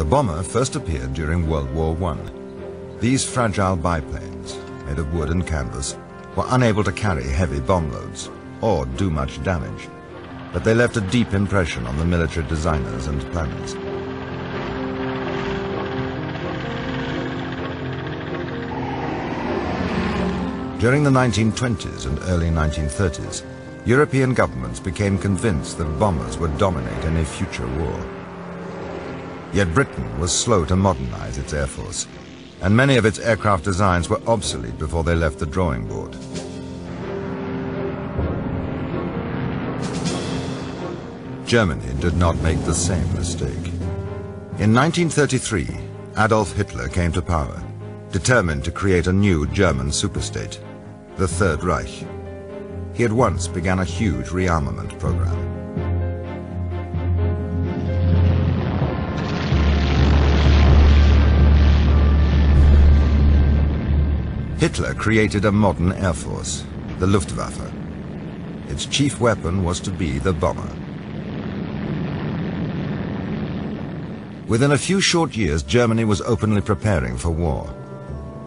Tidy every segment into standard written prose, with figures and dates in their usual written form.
The bomber first appeared during World War I. These fragile biplanes, made of wood and canvas, were unable to carry heavy bomb loads or do much damage, but they left a deep impression on the military designers and planners. During the 1920s and early 1930s, European governments became convinced that bombers would dominate any future war. Yet Britain was slow to modernize its air force, and many of its aircraft designs were obsolete before they left the drawing board. Germany did not make the same mistake. In 1933, Adolf Hitler came to power, determined to create a new German superstate, the Third Reich. He at once began a huge rearmament program. Hitler created a modern air force, the Luftwaffe. Its chief weapon was to be the bomber. Within a few short years, Germany was openly preparing for war.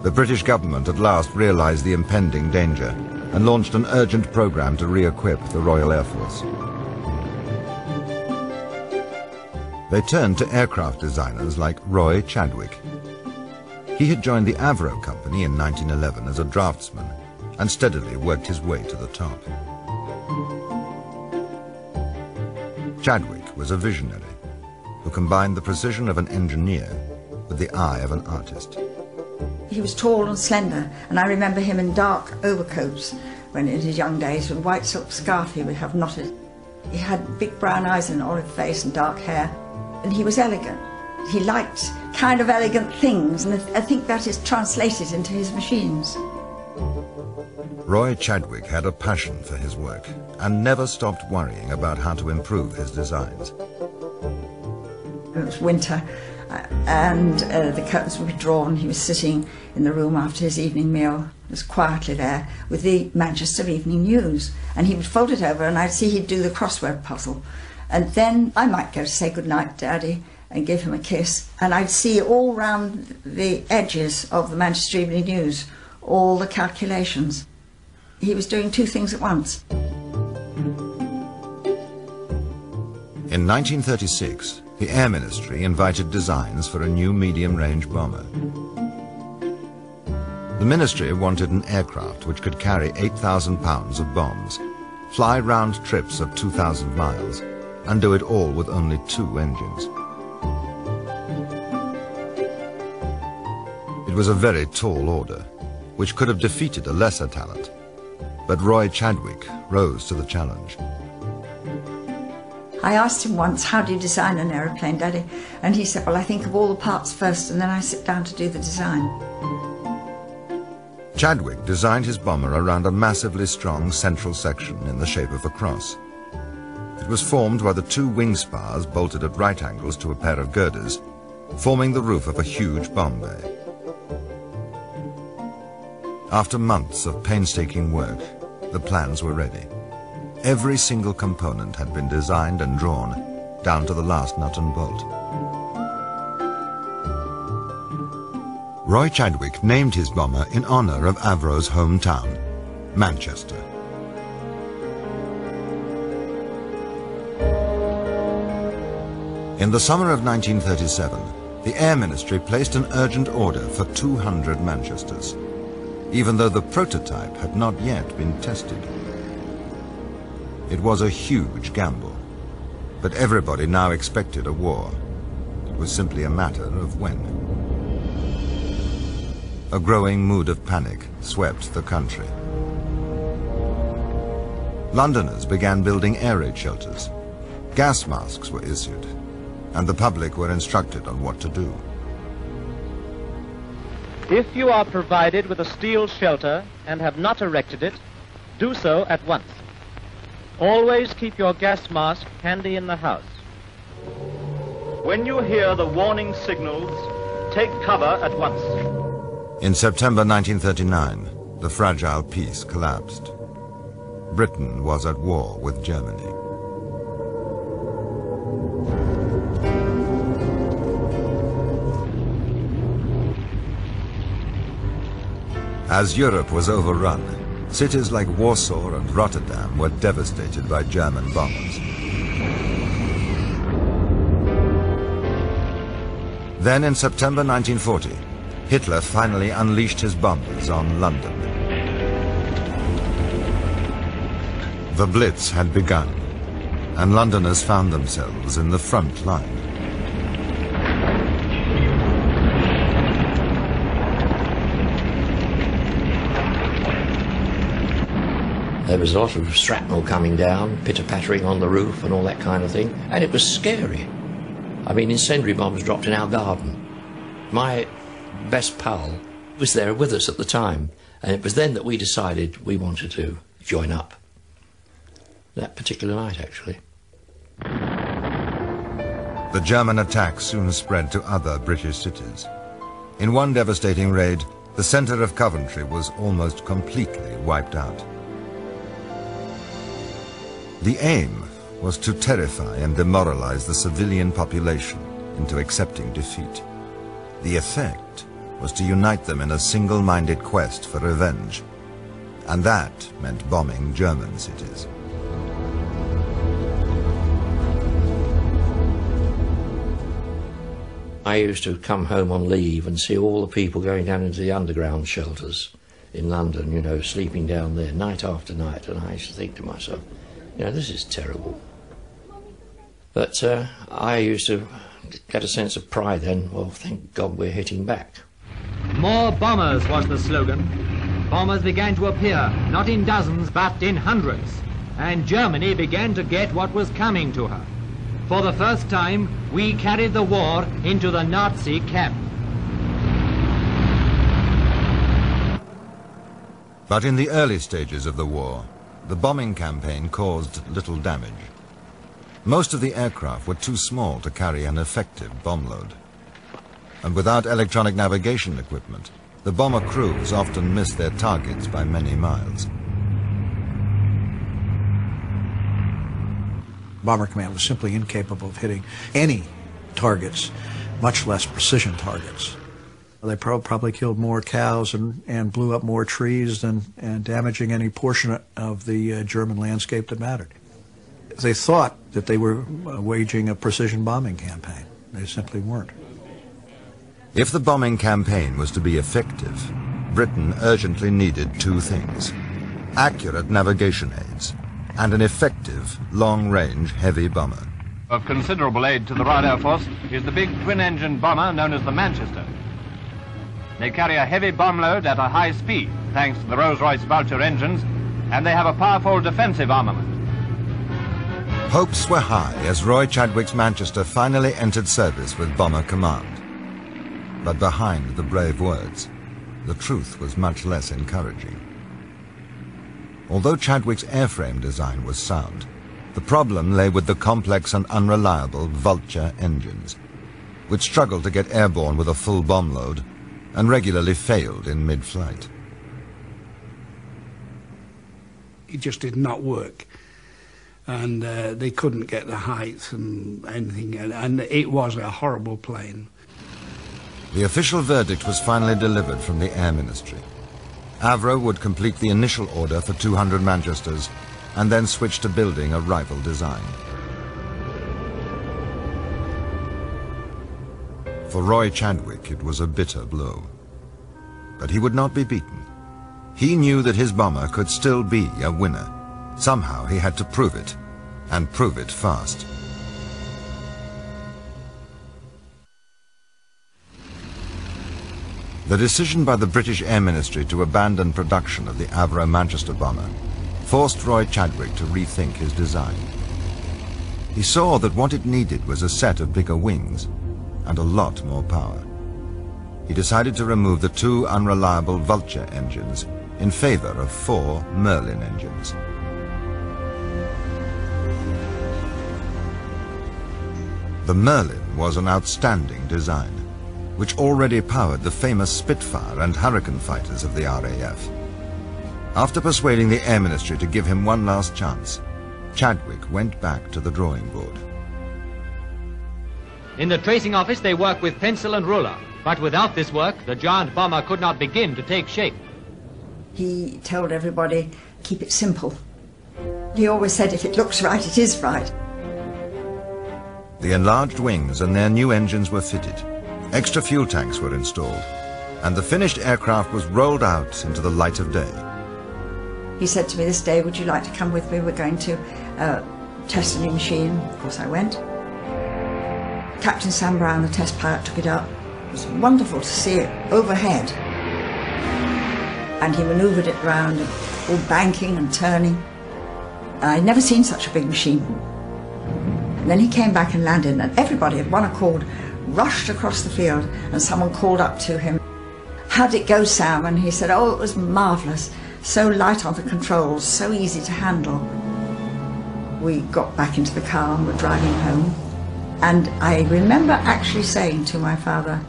The British government at last realized the impending danger and launched an urgent program to re-equip the Royal Air Force. They turned to aircraft designers like Roy Chadwick. He had joined the Avro company in 1911 as a draftsman and steadily worked his way to the top. Chadwick was a visionary who combined the precision of an engineer with the eye of an artist. He was tall and slender, and I remember him in dark overcoats when in his young days, with a white silk scarf he would have knotted. He had big brown eyes and an olive face and dark hair, and he was elegant. He liked kind of elegant things, and I think that is translated into his machines. Roy Chadwick had a passion for his work and never stopped worrying about how to improve his designs. It was winter, and the curtains would be drawn. He was sitting in the room after his evening meal, was quietly there, with the Manchester Evening News. And he would fold it over, and I'd see he'd do the crossword puzzle. And then I might go to say goodnight, Daddy, and give him a kiss. And I'd see all round the edges of the Manchester Evening News, all the calculations. He was doing two things at once. In 1936, the Air Ministry invited designs for a new medium-range bomber. The ministry wanted an aircraft which could carry 8,000 pounds of bombs, fly round trips of 2,000 miles, and do it all with only two engines. It was a very tall order, which could have defeated a lesser talent, but Roy Chadwick rose to the challenge. I asked him once, how do you design an aeroplane, Daddy? And he said, well, I think of all the parts first, and then I sit down to do the design. Chadwick designed his bomber around a massively strong central section in the shape of a cross. It was formed by the two wing spars bolted at right angles to a pair of girders, forming the roof of a huge bomb bay. After months of painstaking work, the plans were ready. Every single component had been designed and drawn, down to the last nut and bolt. Roy Chadwick named his bomber in honor of Avro's hometown, Manchester. In the summer of 1937, the Air Ministry placed an urgent order for 200 Manchesters, even though the prototype had not yet been tested. It was a huge gamble, but everybody now expected a war. It was simply a matter of when. A growing mood of panic swept the country. Londoners began building air raid shelters. Gas masks were issued, and the public were instructed on what to do. If you are provided with a steel shelter and have not erected it, do so at once. Always keep your gas mask handy in the house. When you hear the warning signals, take cover at once. In September 1939, the fragile peace collapsed. Britain was at war with Germany. As Europe was overrun, cities like Warsaw and Rotterdam were devastated by German bombers. Then in September 1940, Hitler finally unleashed his bombers on London. The Blitz had begun, and Londoners found themselves in the front line. There was a lot of shrapnel coming down, pitter-pattering on the roof and all that kind of thing, and it was scary. I mean, incendiary bombs dropped in our garden. My best pal was there with us at the time, and it was then that we decided we wanted to join up. That particular night, actually. The German attack soon spread to other British cities. In one devastating raid, the centre of Coventry was almost completely wiped out. The aim was to terrify and demoralize the civilian population into accepting defeat. The effect was to unite them in a single-minded quest for revenge, and that meant bombing German cities. I used to come home on leave and see all the people going down into the underground shelters in London, you know, sleeping down there night after night, and I used to think to myself, you know, this is terrible. But I used to get a sense of pride then. Well, thank God we're hitting back. More bombers was the slogan. Bombers began to appear, not in dozens, but in hundreds. And Germany began to get what was coming to her. For the first time, we carried the war into the Nazi camp. But in the early stages of the war, the bombing campaign caused little damage. Most of the aircraft were too small to carry an effective bomb load. And without electronic navigation equipment, the bomber crews often missed their targets by many miles. Bomber Command was simply incapable of hitting any targets, much less precision targets. They probably killed more cows and blew up more trees than damaging any portion of the German landscape that mattered. They thought that they were waging a precision bombing campaign. They simply weren't. If the bombing campaign was to be effective, Britain urgently needed two things: accurate navigation aids and an effective long-range heavy bomber. Of considerable aid to the Royal Air Force is the big twin-engine bomber known as the Manchester. They carry a heavy bomb load at a high speed, thanks to the Rolls-Royce Vulture engines, and they have a powerful defensive armament. Hopes were high as Roy Chadwick's Manchester finally entered service with Bomber Command. But behind the brave words, the truth was much less encouraging. Although Chadwick's airframe design was sound, the problem lay with the complex and unreliable Vulture engines, which struggled to get airborne with a full bomb load and regularly failed in mid-flight. It just did not work. And they couldn't get the heights and anything, and it was a horrible plane. The official verdict was finally delivered from the Air Ministry. Avro would complete the initial order for 200 Manchesters and then switch to building a rival design. For Roy Chadwick, it was a bitter blow. But he would not be beaten. He knew that his bomber could still be a winner. Somehow he had to prove it, and prove it fast. The decision by the British Air Ministry to abandon production of the Avro Manchester bomber forced Roy Chadwick to rethink his design. He saw that what it needed was a set of bigger wings and a lot more power. He decided to remove the two unreliable Vulture engines in favor of four Merlin engines. The Merlin was an outstanding design, which already powered the famous Spitfire and Hurricane fighters of the RAF. After persuading the Air Ministry to give him one last chance, Chadwick went back to the drawing board. In the tracing office, they work with pencil and ruler, but without this work, the giant bomber could not begin to take shape. He told everybody, keep it simple. He always said, if it looks right, it is right. The enlarged wings and their new engines were fitted. Extra fuel tanks were installed, and the finished aircraft was rolled out into the light of day. He said to me this day, would you like to come with me? We're going to test the new machine. Of course I went. Captain Sam Brown, the test pilot, took it up. It was wonderful to see it overhead. And he manoeuvred it round, all banking and turning. I'd never seen such a big machine. And then he came back and landed, and everybody at one accord rushed across the field, and someone called up to him, how did it go, Sam? And he said, oh, it was marvellous, so light on the controls, so easy to handle. We got back into the car and were driving home, and I remember actually saying to my father,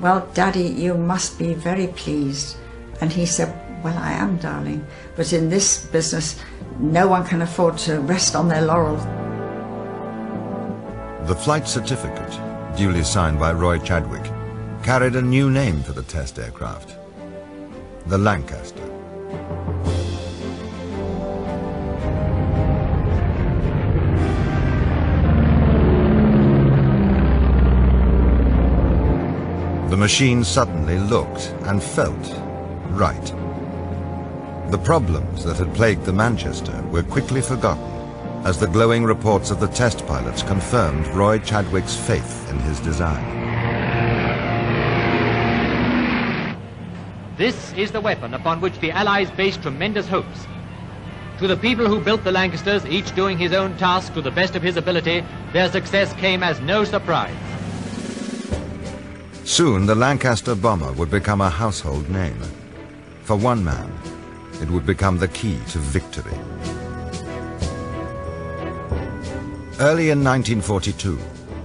well, Daddy, you must be very pleased. And he said, well, I am, darling, but in this business, no one can afford to rest on their laurels. The flight certificate, duly signed by Roy Chadwick, carried a new name for the test aircraft, the Lancaster. The machine suddenly looked and felt right. The problems that had plagued the Manchester were quickly forgotten as the glowing reports of the test pilots confirmed Roy Chadwick's faith in his design. This is the weapon upon which the Allies based tremendous hopes. To the people who built the Lancasters, each doing his own task to the best of his ability, their success came as no surprise. Soon the Lancaster bomber would become a household name. For one man, it would become the key to victory. Early in 1942,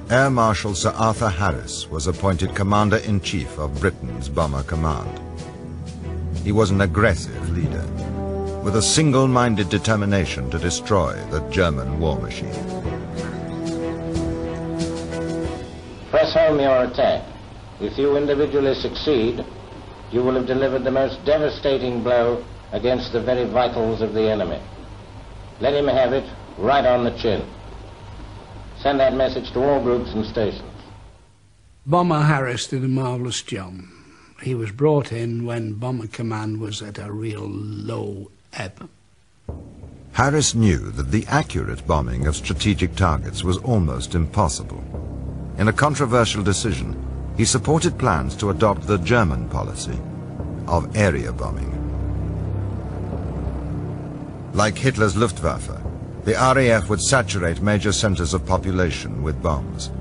Air Marshal Sir Arthur Harris was appointed Commander-in-Chief of Britain's Bomber Command. He was an aggressive leader, with a single-minded determination to destroy the German war machine. Press home your attack. If you individually succeed, you will have delivered the most devastating blow against the very vitals of the enemy. Let him have it right on the chin. Send that message to all groups and stations. Bomber Harris did a marvellous job. He was brought in when Bomber Command was at a real low ebb. Harris knew that the accurate bombing of strategic targets was almost impossible. In a controversial decision, he supported plans to adopt the German policy of area bombing. Like Hitler's Luftwaffe, the RAF would saturate major centres of population with bombs,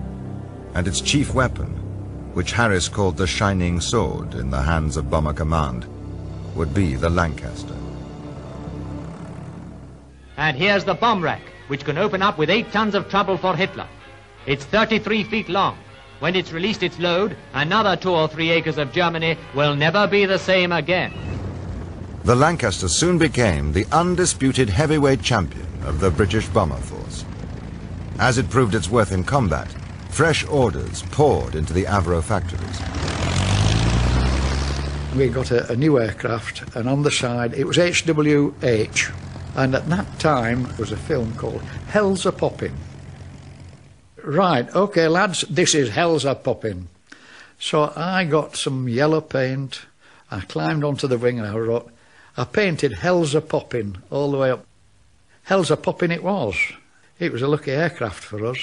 and its chief weapon, which Harris called the shining sword in the hands of Bomber Command, would be the Lancaster. And here's the bomb rack, which can open up with 8 tons of trouble for Hitler. It's 33 feet long. When it's released its load, another 2 or 3 acres of Germany will never be the same again. The Lancaster soon became the undisputed heavyweight champion of the British bomber force. As it proved its worth in combat, fresh orders poured into the Avro factories. We got a new aircraft, and on the side it was HWH, and at that time there was a film called Hell's a Poppin'. Right, okay lads, this is Hell's a Poppin'. So I got some yellow paint, I climbed onto the wing and I wrote, I painted Hell's a Poppin' all the way up. Hell's a Poppin' it was. It was a lucky aircraft for us.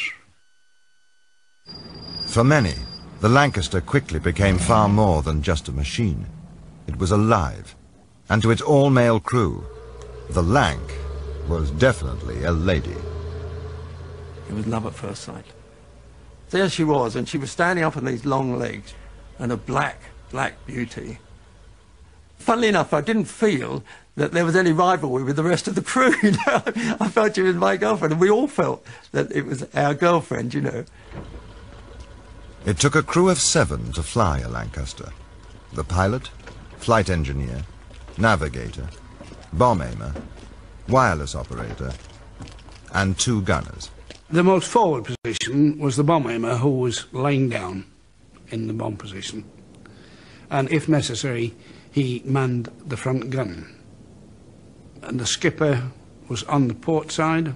For many, the Lancaster quickly became far more than just a machine. It was alive, and to its all-male crew, the Lanc was definitely a lady. It was love at first sight. There she was, and she was standing up on these long legs, and a black, black beauty. Funnily enough, I didn't feel that there was any rivalry with the rest of the crew, you know. I felt she was my girlfriend, and we all felt that it was our girlfriend, you know. It took a crew of 7 to fly a Lancaster. The pilot, flight engineer, navigator, bomb aimer, wireless operator, and 2 gunners. The most forward position was the bomb aimer, who was lying down in the bomb position. And if necessary, he manned the front gun. And the skipper was on the port side.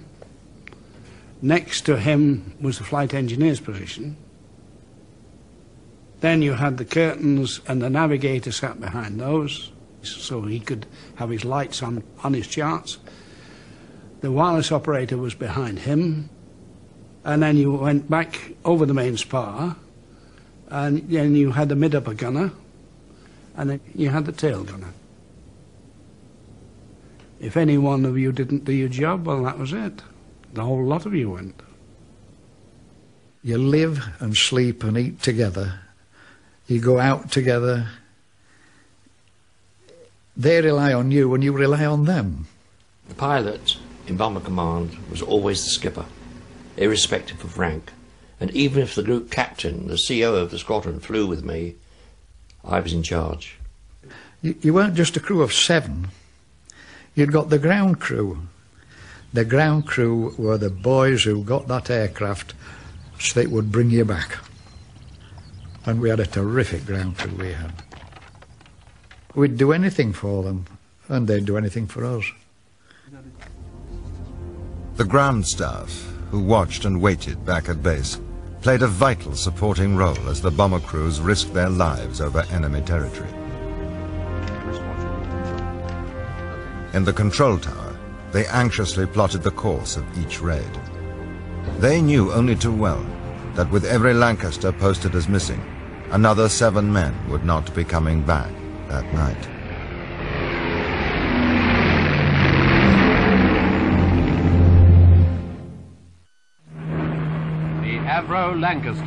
Next to him was the flight engineer's position. Then you had the curtains, and the navigator sat behind those, so he could have his lights on his charts. The wireless operator was behind him, and then you went back over the main spar, and then you had the mid-upper gunner, and then you had the tail gunner. If any one of you didn't do your job, well, that was it. The whole lot of you went. You live and sleep and eat together. You go out together. They rely on you and you rely on them. The pilot in Bomber Command was always the skipper, irrespective of rank. And even if the group captain, the CO of the squadron, flew with me, I was in charge. You weren't just a crew of 7. You'd got the ground crew. The ground crew were the boys who got that aircraft so they would bring you back. And we had a terrific ground crew we had. We'd do anything for them, and they'd do anything for us. The ground staff, who watched and waited back at base, played a vital supporting role as the bomber crews risked their lives over enemy territory. In the control tower, they anxiously plotted the course of each raid. They knew only too well that with every Lancaster posted as missing, another 7 men would not be coming back that night. The Avro Lancaster,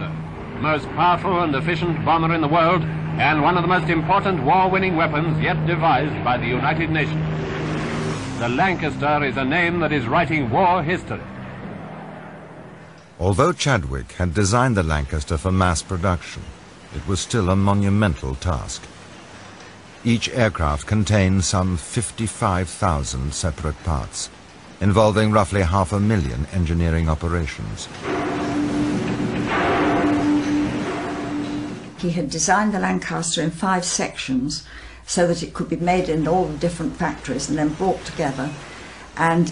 the most powerful and efficient bomber in the world, and one of the most important war-winning weapons yet devised by the United Nations. The Lancaster is a name that is writing war history. Although Chadwick had designed the Lancaster for mass production, it was still a monumental task. Each aircraft contained some 55,000 separate parts, involving roughly 500,000 engineering operations. He had designed the Lancaster in 5 sections, so that it could be made in all the different factories and then brought together. And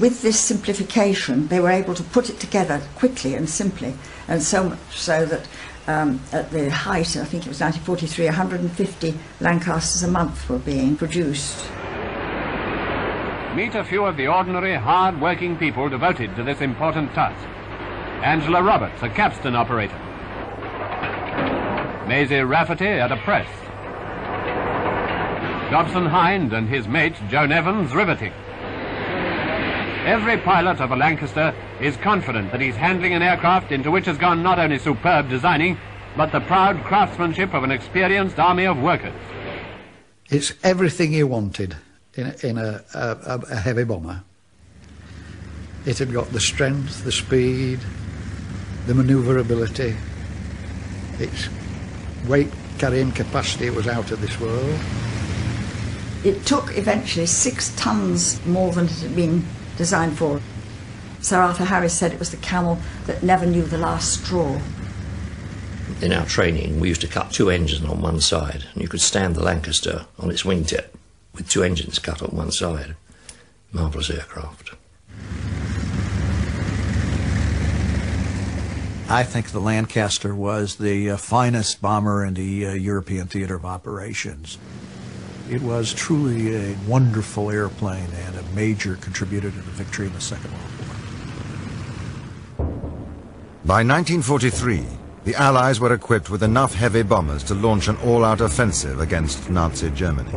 with this simplification, they were able to put it together quickly and simply, and so much so that at the height, I think it was 1943, 150 Lancasters a month were being produced. Meet a few of the ordinary, hard-working people devoted to this important task. Angela Roberts, a capstan operator. Maisie Rafferty at a press. Dobson Hind and his mate, Joan Evans, riveting. Every pilot of a Lancaster is confident that he's handling an aircraft into which has gone not only superb designing, but the proud craftsmanship of an experienced army of workers. It's everything you wanted in a heavy bomber. It had got the strength, the speed, the manoeuvrability. Its weight carrying capacity was out of this world. It took eventually 6 tons more than it had been designed for. Sir Arthur Harris said it was the camel that never knew the last straw. In our training, we used to cut 2 engines on one side, and you could stand the Lancaster on its wingtip with 2 engines cut on one side. Marvellous aircraft. I think the Lancaster was the finest bomber in the European theatre of operations. It was truly a wonderful airplane and a major contributor to the victory in the Second World War. By 1943, the Allies were equipped with enough heavy bombers to launch an all-out offensive against Nazi Germany.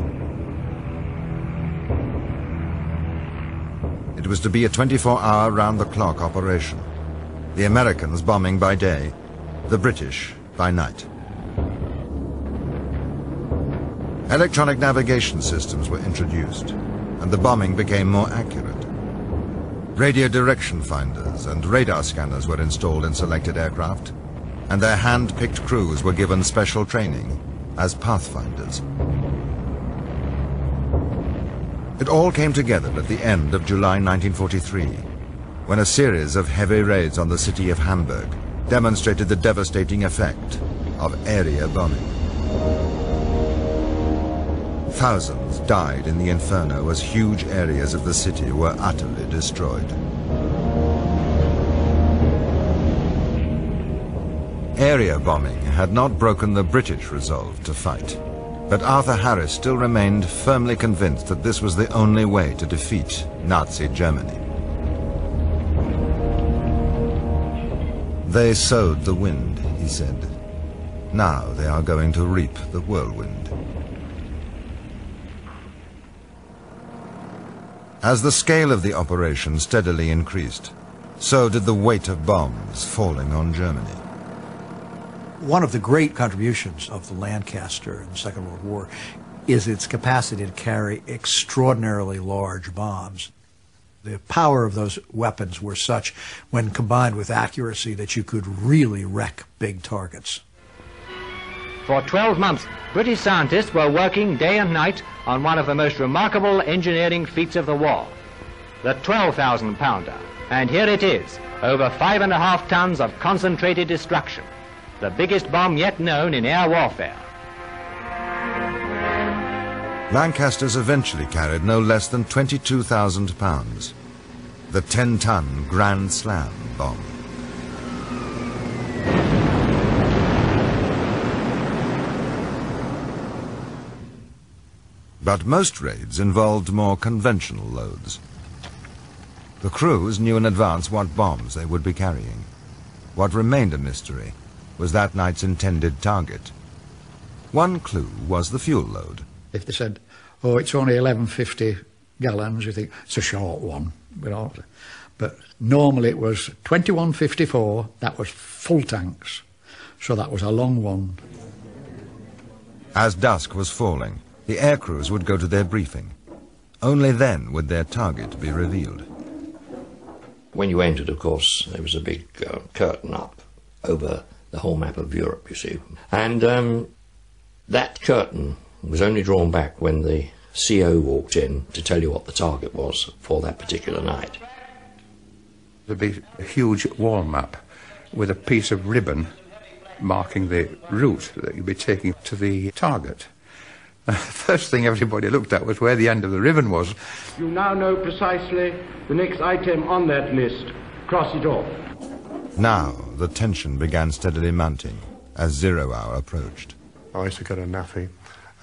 It was to be a 24-hour round-the-clock operation, the Americans bombing by day, the British by night. Electronic navigation systems were introduced, and the bombing became more accurate. Radio direction finders and radar scanners were installed in selected aircraft, and their hand-picked crews were given special training as pathfinders. It all came together at the end of July 1943, when a series of heavy raids on the city of Hamburg demonstrated the devastating effect of area bombing. Thousands died in the inferno as huge areas of the city were utterly destroyed. Area bombing had not broken the British resolve to fight, but Arthur Harris still remained firmly convinced that this was the only way to defeat Nazi Germany. They sowed the wind, he said. Now they are going to reap the whirlwind. As the scale of the operation steadily increased, so did the weight of bombs falling on Germany. One of the great contributions of the Lancaster in the Second World War is its capacity to carry extraordinarily large bombs. The power of those weapons were such, when combined with accuracy, that you could really wreck big targets. For 12 months, British scientists were working day and night on one of the most remarkable engineering feats of the war, the 12,000 pounder. And here it is, over 5.5 tons of concentrated destruction, the biggest bomb yet known in air warfare. Lancasters eventually carried no less than 22,000 pounds, the 10-ton Grand Slam bomb. But most raids involved more conventional loads. The crews knew in advance what bombs they would be carrying. What remained a mystery was that night's intended target. One clue was the fuel load. If they said, oh, it's only 1150 gallons, you think, it's a short one, you know. But normally it was 2154, that was full tanks, so that was a long one. As dusk was falling, the air crews would go to their briefing. Only then would their target be revealed. When you entered, of course, there was a big curtain up over the whole map of Europe, you see. And that curtain was only drawn back when the CO walked in to tell you what the target was for that particular night. There'd be a huge wall map with a piece of ribbon marking the route that you'd be taking to the target. The first thing everybody looked at was where the end of the ribbon was. You now know precisely the next item on that list. Cross it off. Now the tension began steadily mounting as 0 hour approached. I used to get a naffy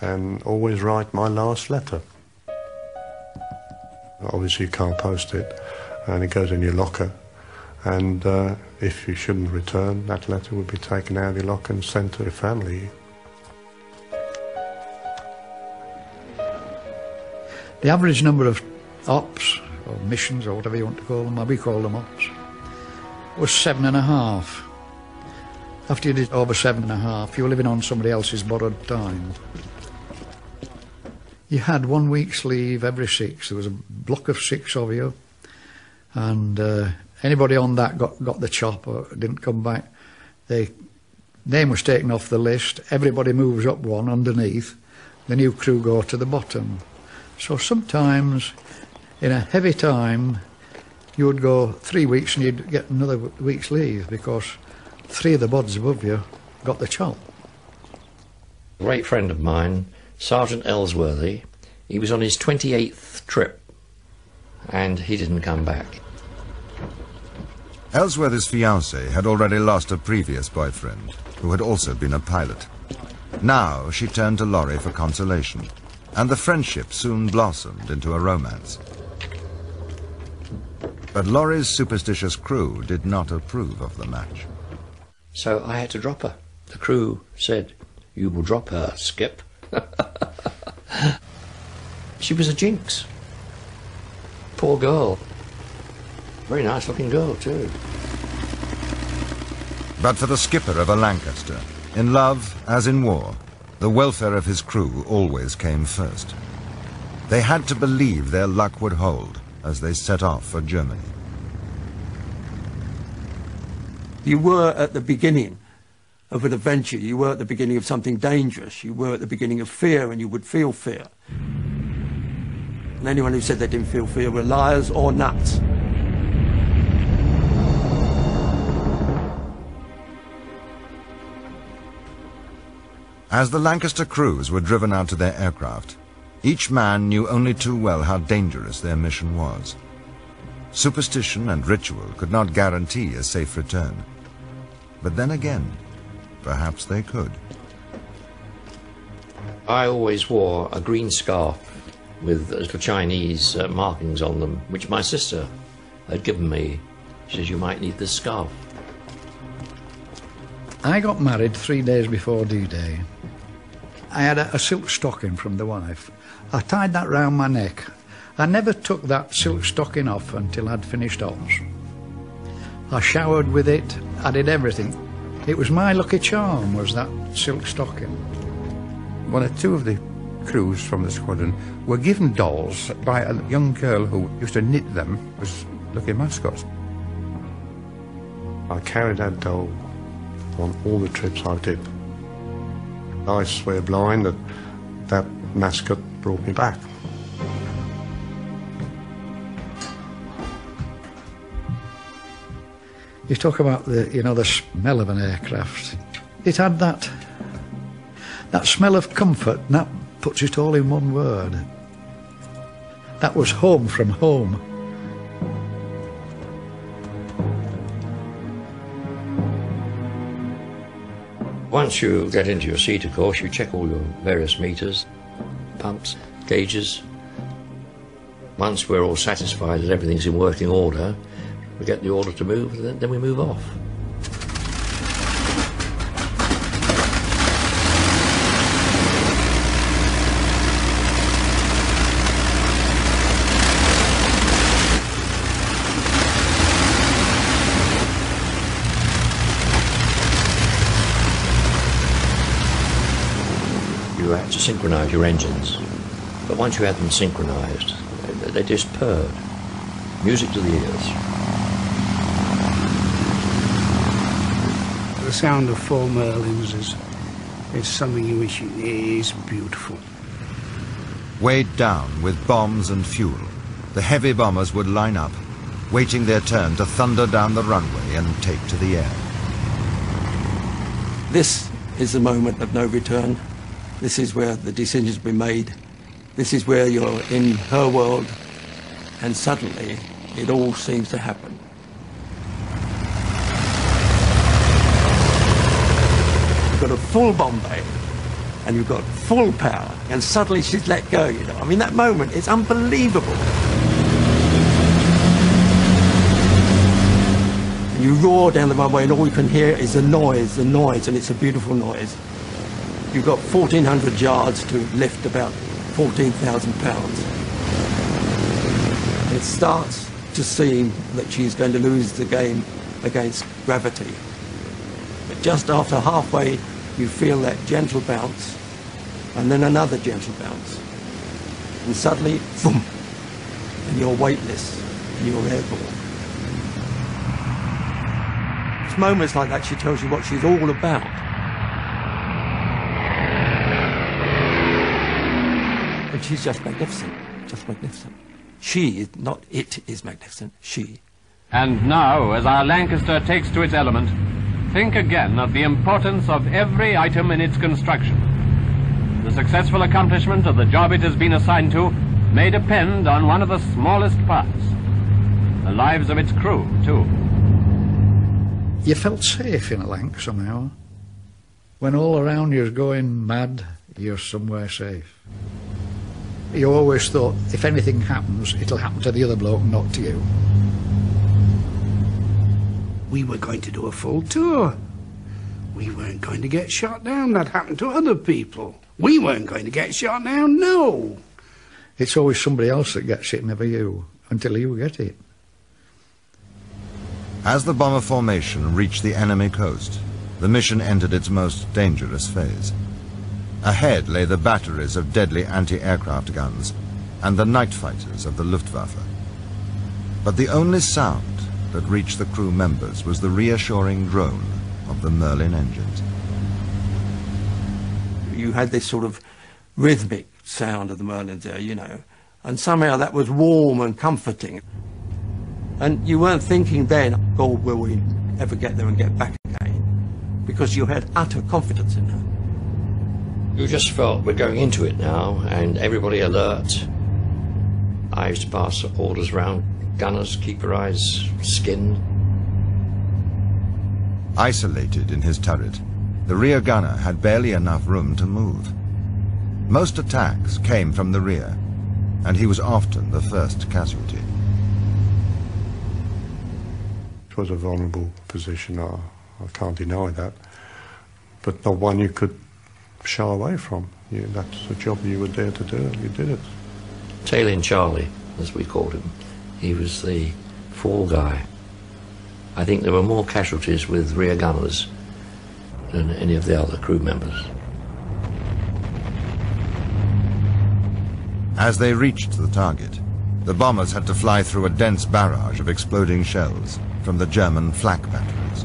and always write my last letter. Obviously you can't post it, and it goes in your locker, and if you shouldn't return, that letter would be taken out of your locker and sent to your family. The average number of ops, or missions, or whatever you want to call them, we call them ops, was 7.5. After you did over 7.5, you were living on somebody else's borrowed time. You had 1 week's leave every 6. There was a block of 6 of you, and anybody on that got the chop or didn't come back. Their name was taken off the list. Everybody moves up one underneath. The new crew go to the bottom. So sometimes, in a heavy time, you would go 3 weeks and you'd get another week's leave because 3 of the bods above you got the chop. A great friend of mine, Sergeant Ellsworthy, he was on his 28th trip and he didn't come back. Ellsworthy's fiancée had already lost a previous boyfriend who had also been a pilot. Now she turned to Laurie for consolation, and the friendship soon blossomed into a romance. But Laurie's superstitious crew did not approve of the match. So I had to drop her. The crew said, "You will drop her, Skip." She was a jinx. Poor girl. Very nice looking girl too. But for the skipper of a Lancaster, in love as in war, the welfare of his crew always came first. They had to believe their luck would hold as they set off for Germany. You were at the beginning of an adventure. You were at the beginning of something dangerous. You were at the beginning of fear, and you would feel fear. And anyone who said they didn't feel fear were liars or nuts. As the Lancaster crews were driven out to their aircraft, Each man knew only too well how dangerous their mission was. Superstition and ritual could not guarantee a safe return. But then again, perhaps they could. I always wore a green scarf with little Chinese markings on them, which my sister had given me. She says, you might need this scarf. I got married 3 days before D-Day. I had a silk stocking from the wife. I tied that round my neck. I never took that silk stocking off until I'd finished ops. I showered with it. I did everything. It was my lucky charm, was that silk stocking. One or two of the crews from the squadron were given dolls by a young girl who used to knit them as lucky mascots. I carried that doll on all the trips I did. I swear blind that that mascot brought me back. You talk about the, you know, the smell of an aircraft. It had that smell of comfort, and that puts it all in one word. That was home from home. Once you get into your seat, of course, you check all your various meters, pumps, gauges. Once we're all satisfied that everything's in working order, we get the order to move, and then we move off. You had to synchronise your engines, but once you had them synchronised, they just purred. Music to the ears. The sound of four Merlins is something which is beautiful. Weighed down with bombs and fuel, the heavy bombers would line up, waiting their turn to thunder down the runway and take to the air. This is the moment of no return. This is where the decisions be made. This is where you're in her world, and suddenly it all seems to happen. You've got a full bomb bay, and you've got full power, and suddenly she's let go, you know. I mean, that moment is unbelievable. And you roar down the runway, and all you can hear is the noise, and it's a beautiful noise. You've got 1,400 yards to lift about 14,000 pounds. It starts to seem that she's going to lose the game against gravity. But just after halfway, you feel that gentle bounce, and then another gentle bounce. And suddenly, boom, and you're weightless, and you're airborne. It's moments like that she tells you what she's all about. She's just magnificent, just magnificent. She is not it is magnificent, she. And now, as our Lancaster takes to its element, think again of the importance of every item in its construction. The successful accomplishment of the job it has been assigned to may depend on one of the smallest parts. The lives of its crew, too. You felt safe in a Lanc somehow. When all around you're going mad, you're somewhere safe. You always thought, if anything happens, it'll happen to the other bloke, not to you. We were going to do a full tour. We weren't going to get shot down. That happened to other people. We weren't going to get shot down, no. It's always somebody else that gets it, never you, until you get it. As the bomber formation reached the enemy coast, the mission entered its most dangerous phase. Ahead lay the batteries of deadly anti-aircraft guns and the night fighters of the Luftwaffe. But the only sound that reached the crew members was the reassuring drone of the Merlin engines. You had this sort of rhythmic sound of the Merlins there, you know, and somehow that was warm and comforting. And you weren't thinking then, oh, will we ever get there and get back again? Because you had utter confidence in her. You just felt we're going into it now, and everybody alert. I used to pass orders round. Gunners, keep your eyes skinned. Isolated in his turret, the rear gunner had barely enough room to move. Most attacks came from the rear, and he was often the first casualty. It was a vulnerable position, I can't deny that, but not one you could shy away from. That's the job you were there to do, and you did it. Tail-in Charlie, as we called him, he was the fall guy. I think there were more casualties with rear gunners than any of the other crew members. As they reached the target, the bombers had to fly through a dense barrage of exploding shells from the German flak batteries.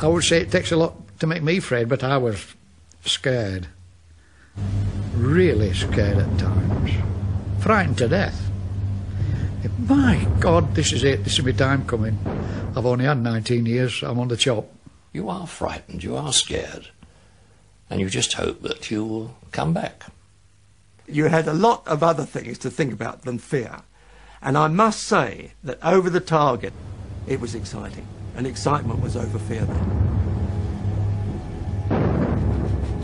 I would say it takes a lot to make me afraid, but I was scared. Really scared at times. Frightened to death. My God, this is it. This is my time coming. I've only had 19 years. I'm on the chop. You are frightened. You are scared. And you just hope that you will come back. You had a lot of other things to think about than fear. And I must say that over the target, it was exciting. And excitement was over fear then.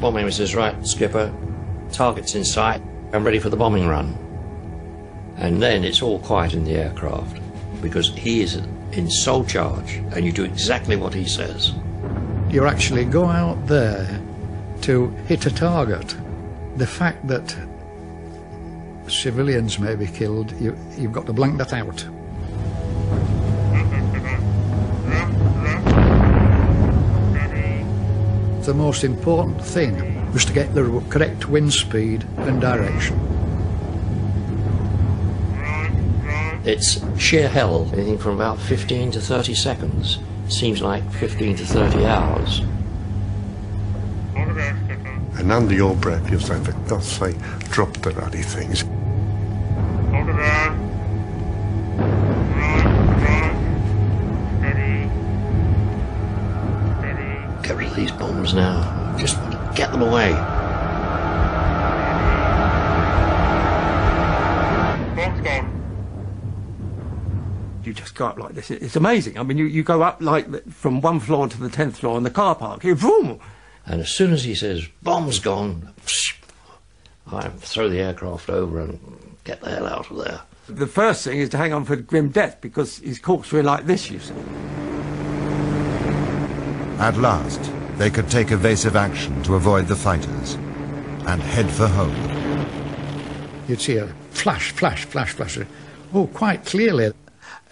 Bombing was his right, skipper. Target's in sight. I'm ready for the bombing run. And then it's all quiet in the aircraft because he is in sole charge and you do exactly what he says. You actually go out there to hit a target. The fact that civilians may be killed, you've got to blank that out. The most important thing was to get the correct wind speed and direction. It's sheer hell, anything from about 15 to 30 seconds. Seems like 15 to 30 hours. And under your breath, you're saying, for God's sake, drop the ruddy things. Get rid of these bombs now. Just want to get them away. You just go up like this. It's amazing. I mean, you go up like from one floor to the 10th floor in the car park. You vroom. And as soon as he says, bomb's gone, I throw the aircraft over and get the hell out of there. The first thing is to hang on for grim death because his corpse were like this, you see. At last, they could take evasive action to avoid the fighters and head for home. You'd see a flash, flash, flash, flash. Oh, quite clearly.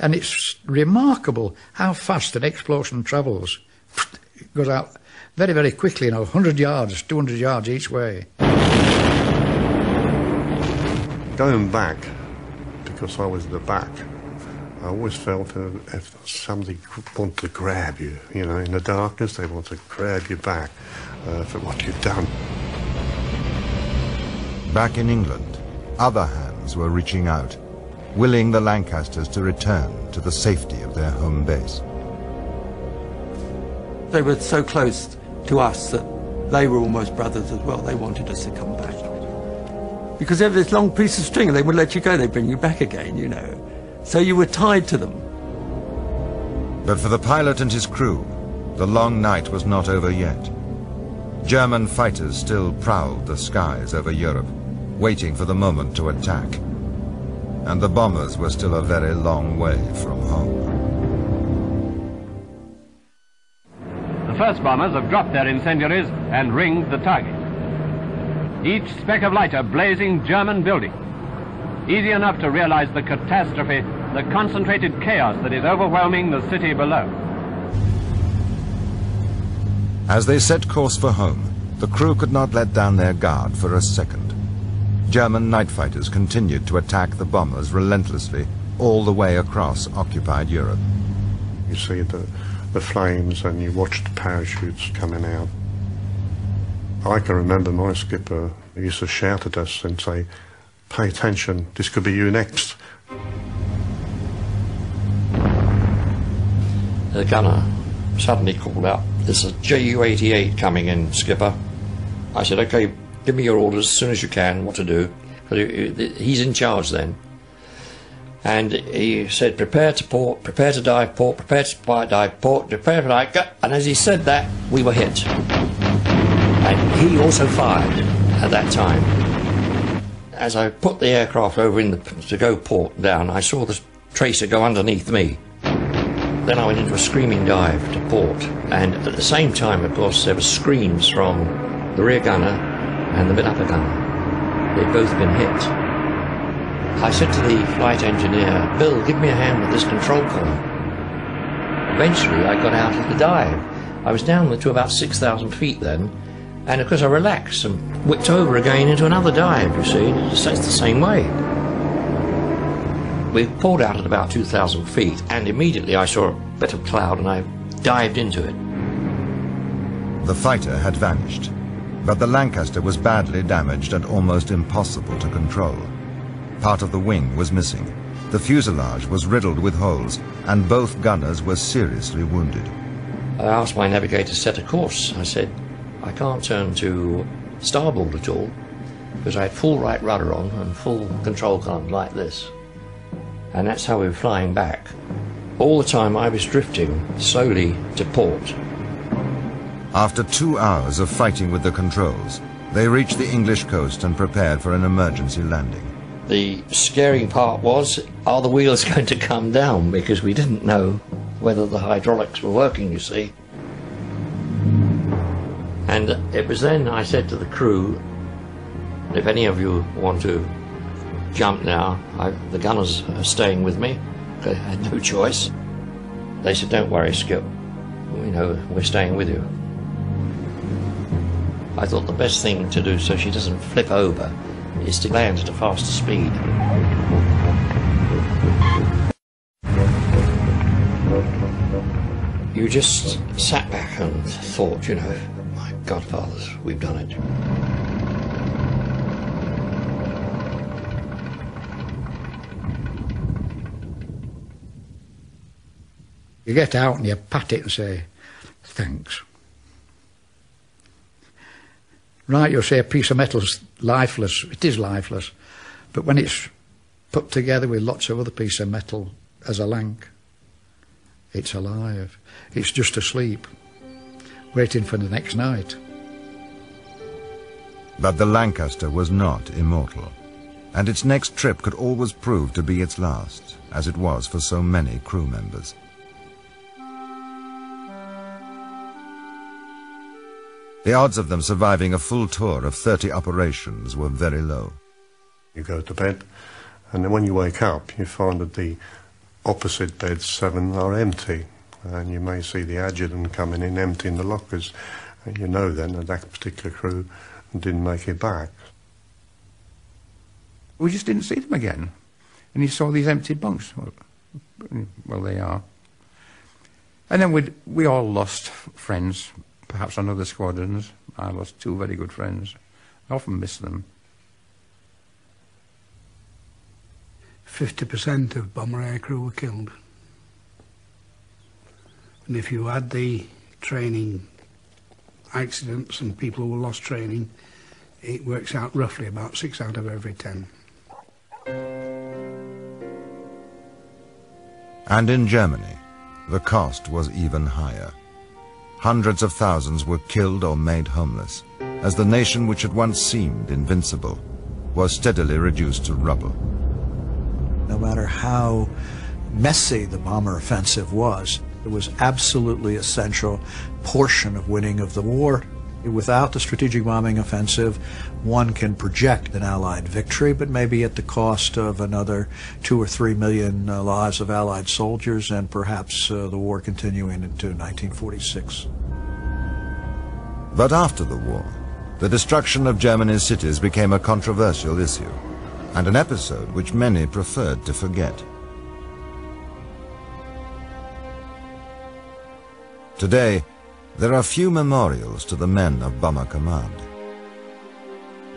And it's remarkable how fast an explosion travels. It goes out very, very quickly, 100 yards, 200 yards each way. Going back, because I was in the back, I always felt if somebody wanted to grab you, in the darkness, they want to grab you back for what you've done. Back in England, other hands were reaching out, willing the Lancasters to return to the safety of their home base. They were so close to us that they were almost brothers as well. They wanted us to come back. Because they have this long piece of string and they wouldn't let you go, they'd bring you back again, So you were tied to them. But for the pilot and his crew, the long night was not over yet. German fighters still prowled the skies over Europe, waiting for the moment to attack. And the bombers were still a very long way from home. The first bombers have dropped their incendiaries and ringed the target. Each speck of light a blazing German building. Easy enough to realize the catastrophe, the concentrated chaos that is overwhelming the city below. As they set course for home, the crew could not let down their guard for a second. German night fighters continued to attack the bombers relentlessly all the way across occupied Europe. You see the flames and you watch the parachutes coming out. I can remember my skipper used to shout at us and say, pay attention, this could be you next. The gunner suddenly called out, there's a Ju-88 coming in, skipper. I said, okay, give me your orders as soon as you can, what to do. He's in charge then. And he said, prepare to port, prepare to dive port, prepare to dive port, prepare to dive... And as he said that, we were hit. And he also fired at that time. As I put the aircraft over in the to-go port down, I saw the tracer go underneath me. Then I went into a screaming dive to port. And at the same time, of course, there were screams from the rear gunner and the mid-upper gunner. They'd both been hit. I said to the flight engineer, Bill, give me a hand with this control column. Eventually, I got out of the dive. I was down to about 6,000 feet then, and of course I relaxed and whipped over again into another dive, you see. It's the same way. We pulled out at about 2,000 feet, and immediately I saw a bit of cloud, and I dived into it. The fighter had vanished, but the Lancaster was badly damaged and almost impossible to control. Part of the wing was missing, the fuselage was riddled with holes, and both gunners were seriously wounded. I asked my navigator to set a course. I said, I can't turn to starboard at all, because I had full right rudder on and full control column like this. And that's how we were flying back. All the time I was drifting slowly to port. After 2 hours of fighting with the controls, they reached the English coast and prepared for an emergency landing. The scary part was, are the wheels going to come down? Because we didn't know whether the hydraulics were working, you see. And it was then I said to the crew, if any of you want to jump now, the gunners are staying with me. I had no choice. They said, don't worry, Skip. You know, we're staying with you. I thought the best thing to do so she doesn't flip over is to land at a faster speed. You just sat back and thought, you know, my godfathers, we've done it. You get out and you pat it and say, thanks. Right, you'll say a piece of metal's lifeless. It is lifeless. But when it's put together with lots of other pieces of metal as a lank, it's alive. It's just asleep, waiting for the next night. But the Lancaster was not immortal, and its next trip could always prove to be its last, as it was for so many crew members. The odds of them surviving a full tour of 30 operations were very low. You go to bed, and then when you wake up, you find that the opposite beds 7 are empty, and you may see the adjutant coming in emptying the lockers, and you know then that that particular crew didn't make it back. We just didn't see them again, and you saw these empty bunks. Well, they are. And then we all lost friends. Perhaps on other squadrons, I lost 2 very good friends. I often miss them. 50% of bomber air crew were killed. And if you add the training accidents and people who lost training, it works out roughly about 6 out of every 10. And in Germany, the cost was even higher. Hundreds of thousands were killed or made homeless, as the nation which had once seemed invincible was steadily reduced to rubble. No matter how messy the bomber offensive was, it was absolutely essential portion of winning of the war. Without the strategic bombing offensive, one can project an Allied victory, but maybe at the cost of another 2 or 3 million lives of Allied soldiers and perhaps the war continuing into 1946. But after the war, the destruction of Germany's cities became a controversial issue, and an episode which many preferred to forget. Today, there are few memorials to the men of Bomber Command.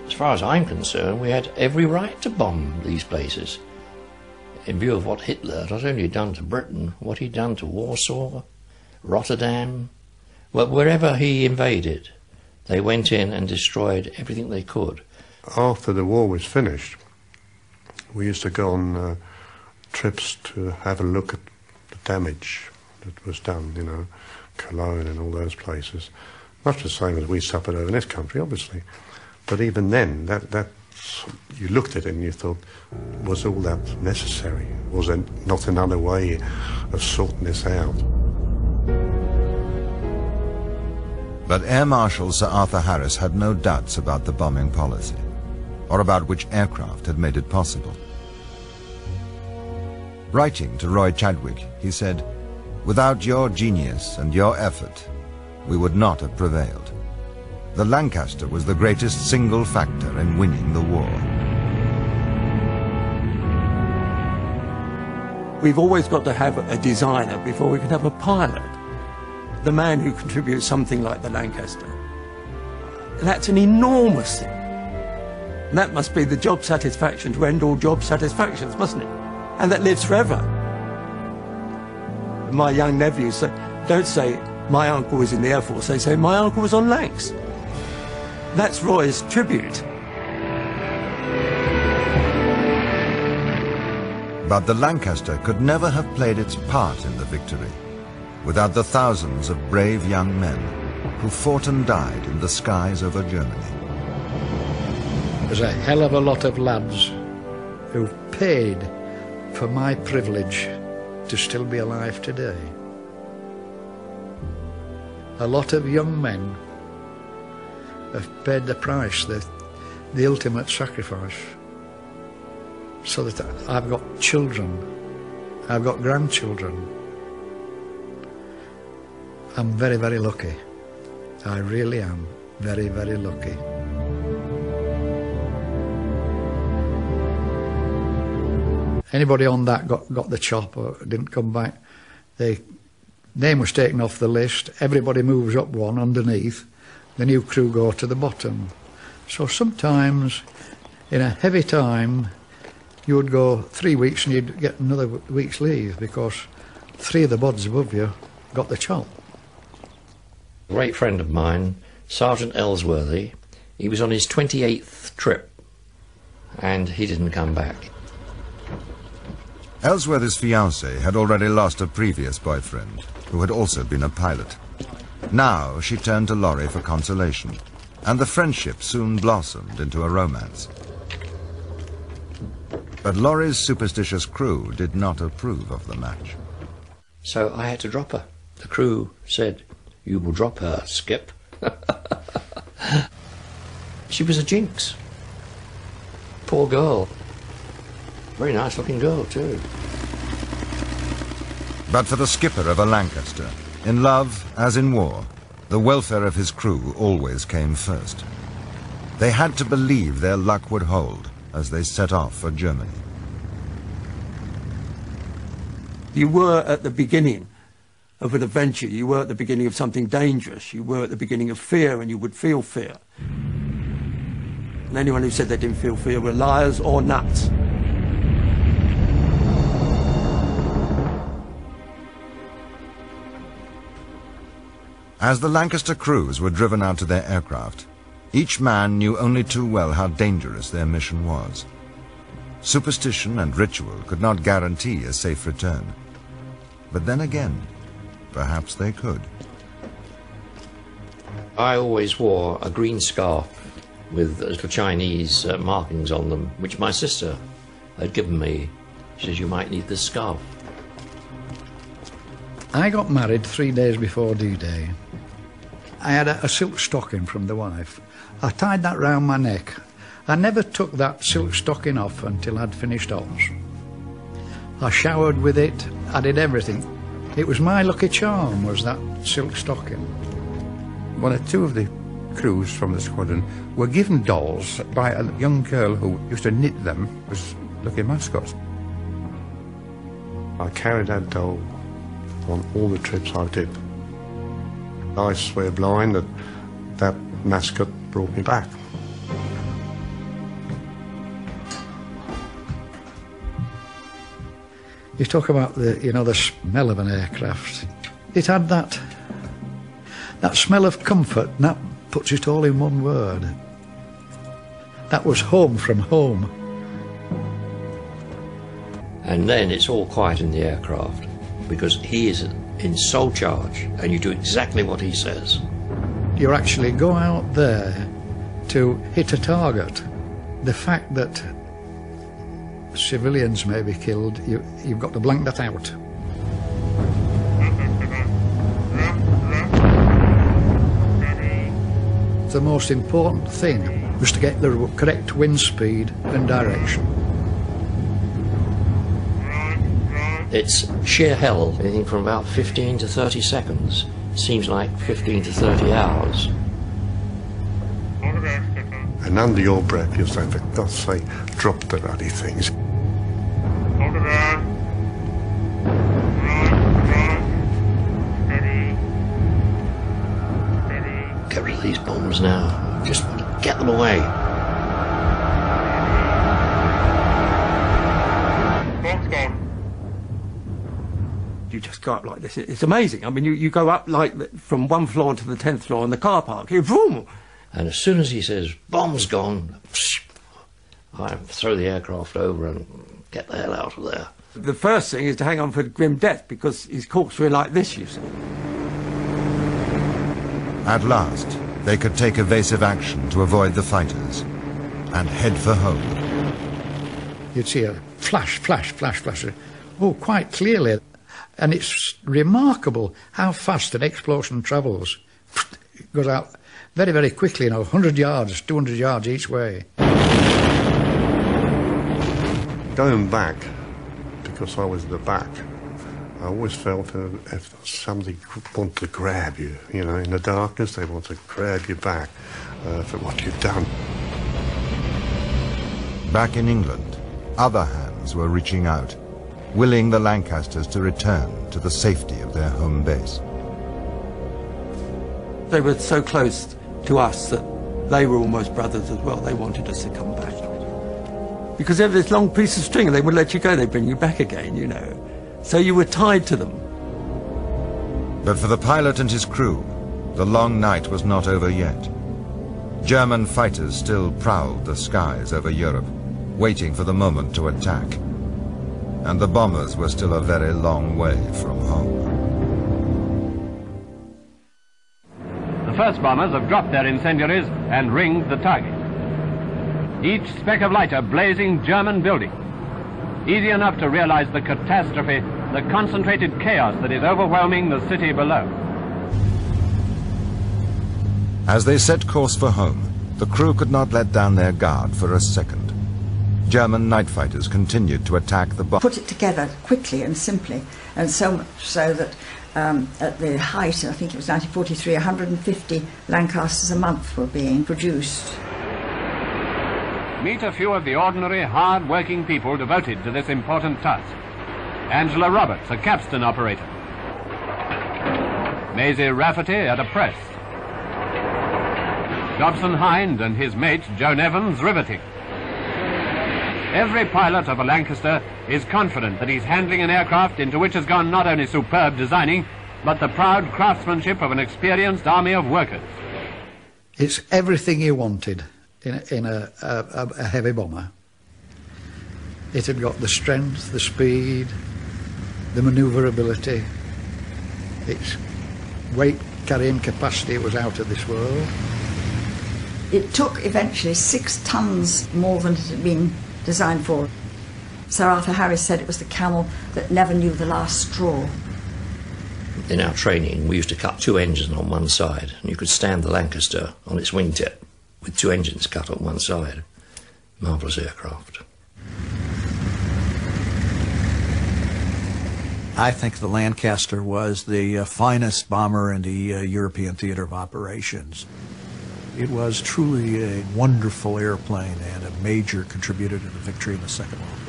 As far as I'm concerned, we had every right to bomb these places, in view of what Hitler not only had done to Britain, what he'd done to Warsaw, Rotterdam, wherever he invaded. They went in and destroyed everything they could. After the war was finished, we used to go on trips to have a look at the damage that was done, you know, Cologne and all those places. Much the same as we suffered over in this country, obviously. But even then, that you looked at it and you thought, was all that necessary? Was there not another way of sorting this out? But Air Marshal Sir Arthur Harris had no doubts about the bombing policy, or about which aircraft had made it possible. Writing to Roy Chadwick, he said, "Without your genius and your effort, we would not have prevailed. The Lancaster was the greatest single factor in winning the war." We've always got to have a designer before we can have a pilot. The man who contributes something like the Lancaster. That's an enormous thing. And that must be the job satisfaction to end all job satisfactions, mustn't it? And that lives forever. My young nephews don't say, "My uncle was in the Air Force." They say, "My uncle was on Lancs." That's Roy's tribute. But the Lancaster could never have played its part in the victory without the thousands of brave young men who fought and died in the skies over Germany. There's a hell of a lot of lads who've paid for my privilege to still be alive today. A lot of young men have paid the price, the ultimate sacrifice, so that I've got children, I've got grandchildren. I'm very, very lucky. I really am very, very lucky. Anybody on that got the chop or didn't come back. Their name was taken off the list. Everybody moves up one underneath. The new crew go to the bottom. So sometimes, in a heavy time, you would go 3 weeks and you'd get another week's leave because three of the bods above you got the chop. A great friend of mine, Sergeant Ellsworthy, he was on his 28th trip and he didn't come back. Ellsworthy's fiancée had already lost a previous boyfriend who had also been a pilot. Now she turned to Laurie for consolation, and the friendship soon blossomed into a romance. But Laurie's superstitious crew did not approve of the match. So I had to drop her. The crew said, "You will drop her, Skip." She was a jinx. Poor girl. Very nice looking girl, too. But for the skipper of a Lancaster, in love as in war, the welfare of his crew always came first. They had to believe their luck would hold as they set off for Germany. You were at the beginning of an adventure, you were at the beginning of something dangerous, you were at the beginning of fear, and you would feel fear. And anyone who said they didn't feel fear were liars or nuts. As the Lancaster crews were driven out to their aircraft, each man knew only too well how dangerous their mission was. Superstition and ritual could not guarantee a safe return. But then again, perhaps they could. I always wore a green scarf with little Chinese markings on them, which my sister had given me. She says, "You might need this scarf." I got married 3 days before D-Day. I had a silk stocking from the wife. I tied that round my neck. I never took that silk stocking off until I'd finished ops. I showered with it, I did everything. It was my lucky charm, was that silk stocking. One or two of the crews from the squadron were given dolls by a young girl who used to knit them as lucky mascots. I carried that doll on all the trips I did. I swear blind that that mascot brought me back. You talk about the smell of an aircraft. It had that smell of comfort, that puts it all in one word. That was home from home. And then it's all quiet in the aircraft because he is in sole charge and you do exactly what he says. You actually go out there to hit a target. The fact that civilians may be killed, you've got to blank that out. The most important thing was to get the correct wind speed and direction. It's sheer hell, anything from about 15 to 30 seconds. Seems like 15 to 30 hours. And under your breath you're saying, for God's sake, drop the ruddy things. Get rid of these bombs now. Just want to get them away. You just go up like this. It's amazing. I mean, you go up like from one floor to the 10th floor in the car park. You vroom. And as soon as he says, bomb's gone, I throw the aircraft over and get the hell out of there. The first thing is to hang on for grim death because his corkscrew like this, you see. At last, they could take evasive action to avoid the fighters and head for home. You'd see a flash, flash, flash, flash. Oh, quite clearly. And it's remarkable how fast an explosion travels. It goes out very, very quickly, you know, 100 yards, 200 yards each way. Going back, because I was in the back, I always felt if somebody wanted to grab you, you know, in the darkness, they want to grab you back for what you've done. Back in England, other hands were reaching out, willing the Lancasters to return to the safety of their home base. They were so close to us that they were almost brothers as well. They wanted us to come back. Because they had this long piece of string, they wouldn't let you go, they'd bring you back again, you know. So you were tied to them. But for the pilot and his crew, the long night was not over yet. German fighters still prowled the skies over Europe, waiting for the moment to attack. And the bombers were still a very long way from home. The first bombers have dropped their incendiaries and ringed the target. Each speck of light a blazing German building. Easy enough to realize the catastrophe, the concentrated chaos that is overwhelming the city below. As they set course for home, the crew could not let down their guard for a second. German night fighters continued to attack the bomb. Put it together quickly and simply, and so much so that at the height, I think it was 1943, 150 Lancasters a month were being produced. Meet a few of the ordinary, hard-working people devoted to this important task. Angela Roberts, a capstan operator. Maisie Rafferty at a press. Dobson Hind and his mate, Joan Evans, riveting. Every pilot of a Lancaster is confident that he's handling an aircraft into which has gone not only superb designing, but the proud craftsmanship of an experienced army of workers. It's everything you wanted in a heavy bomber. It had got the strength, the speed, the manoeuvrability. Its weight-carrying capacity was out of this world. It took eventually 6 tons more than it had been designed for. Sir Arthur Harris said it was the camel that never knew the last straw. In our training, we used to cut 2 engines on one side, and you could stand the Lancaster on its wingtip, with 2 engines cut on one side. Marvellous aircraft. I think the Lancaster was the finest bomber in the European theatre of operations. It was truly a wonderful airplane and a major contributor to the victory in the Second World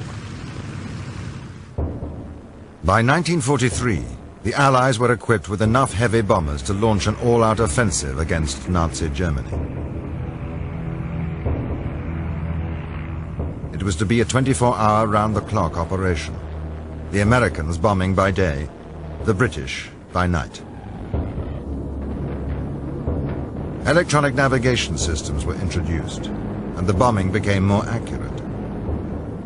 War. By 1943, the Allies were equipped with enough heavy bombers to launch an all-out offensive against Nazi Germany. It was to be a 24-hour round-the-clock operation. The Americans bombing by day, the British by night. Electronic navigation systems were introduced, and the bombing became more accurate.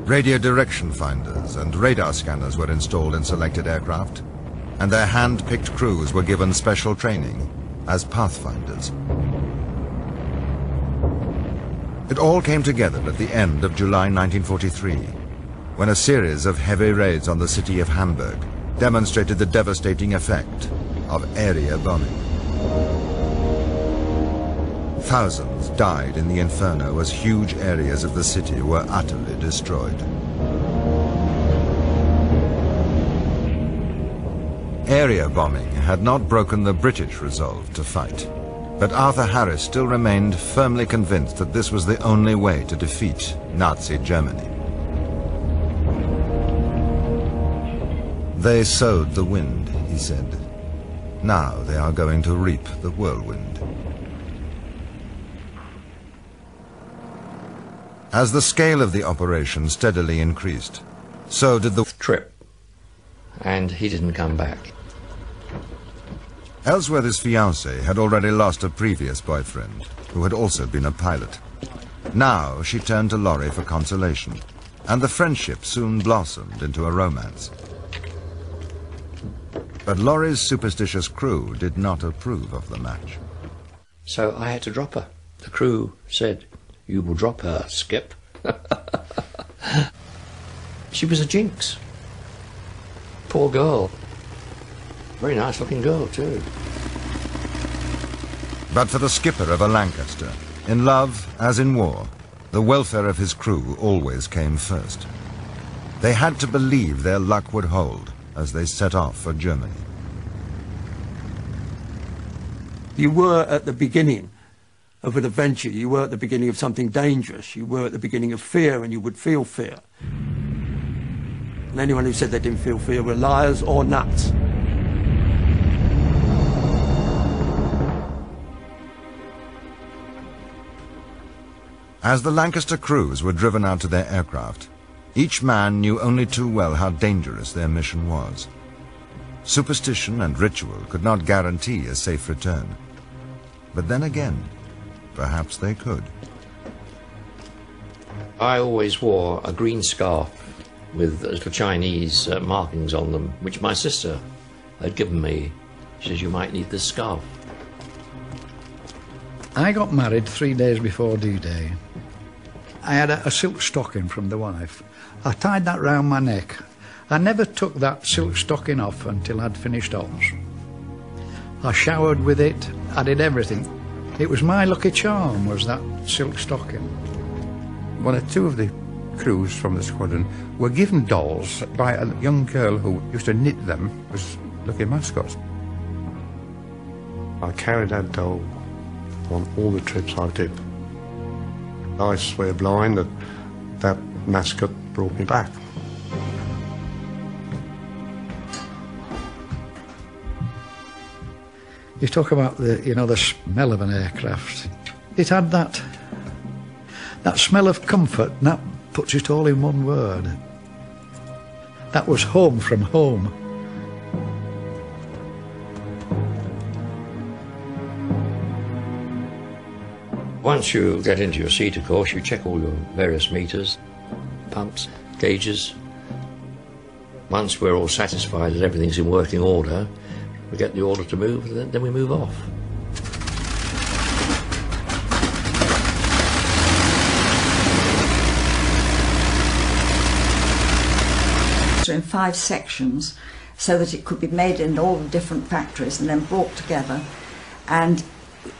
Radio direction finders and radar scanners were installed in selected aircraft, and their hand-picked crews were given special training as pathfinders. It all came together at the end of July 1943, when a series of heavy raids on the city of Hamburg demonstrated the devastating effect of area bombing. Thousands died in the inferno as huge areas of the city were utterly destroyed. Area bombing had not broken the British resolve to fight, but Arthur Harris still remained firmly convinced that this was the only way to defeat Nazi Germany. They sowed the wind, he said. Now they are going to reap the whirlwind. As the scale of the operation steadily increased, so did the trip, and he didn't come back. Ellsworthy's fiancée had already lost a previous boyfriend, who had also been a pilot. Now she turned to Laurie for consolation, and the friendship soon blossomed into a romance. But Laurie's superstitious crew did not approve of the match. So I had to drop her. The crew said, "You will drop her, Skip." She was a jinx. Poor girl. Very nice looking girl, too. But for the skipper of a Lancaster, in love as in war, the welfare of his crew always came first. They had to believe their luck would hold as they set off for Germany. You were at the beginning of an adventure, you were at the beginning of something dangerous, you were at the beginning of fear, and you would feel fear. And anyone who said they didn't feel fear were liars or nuts. As the Lancaster crews were driven out to their aircraft, each man knew only too well how dangerous their mission was. Superstition and ritual could not guarantee a safe return. But then again, perhaps they could. I always wore a green scarf with little Chinese markings on them, which my sister had given me. She says, "You might need this scarf." I got married 3 days before D-Day. I had a silk stocking from the wife. I tied that round my neck. I never took that silk stocking off until I'd finished ops. I showered with it. I did everything. It was my lucky charm, was that silk stocking. One or two of the crews from the squadron were given dolls by a young girl who used to knit them as lucky mascots. I carried that doll on all the trips I did. I swear blind that that mascot brought me back. You talk about the smell of an aircraft. It had that smell of comfort, and that puts it all in one word. That was home from home. Once you get into your seat, of course, you check all your various meters, pumps, gauges. Once we're all satisfied that everything's in working order, we get the order to move, and then we move off. So in 5 sections, so that it could be made in all the different factories and then brought together. And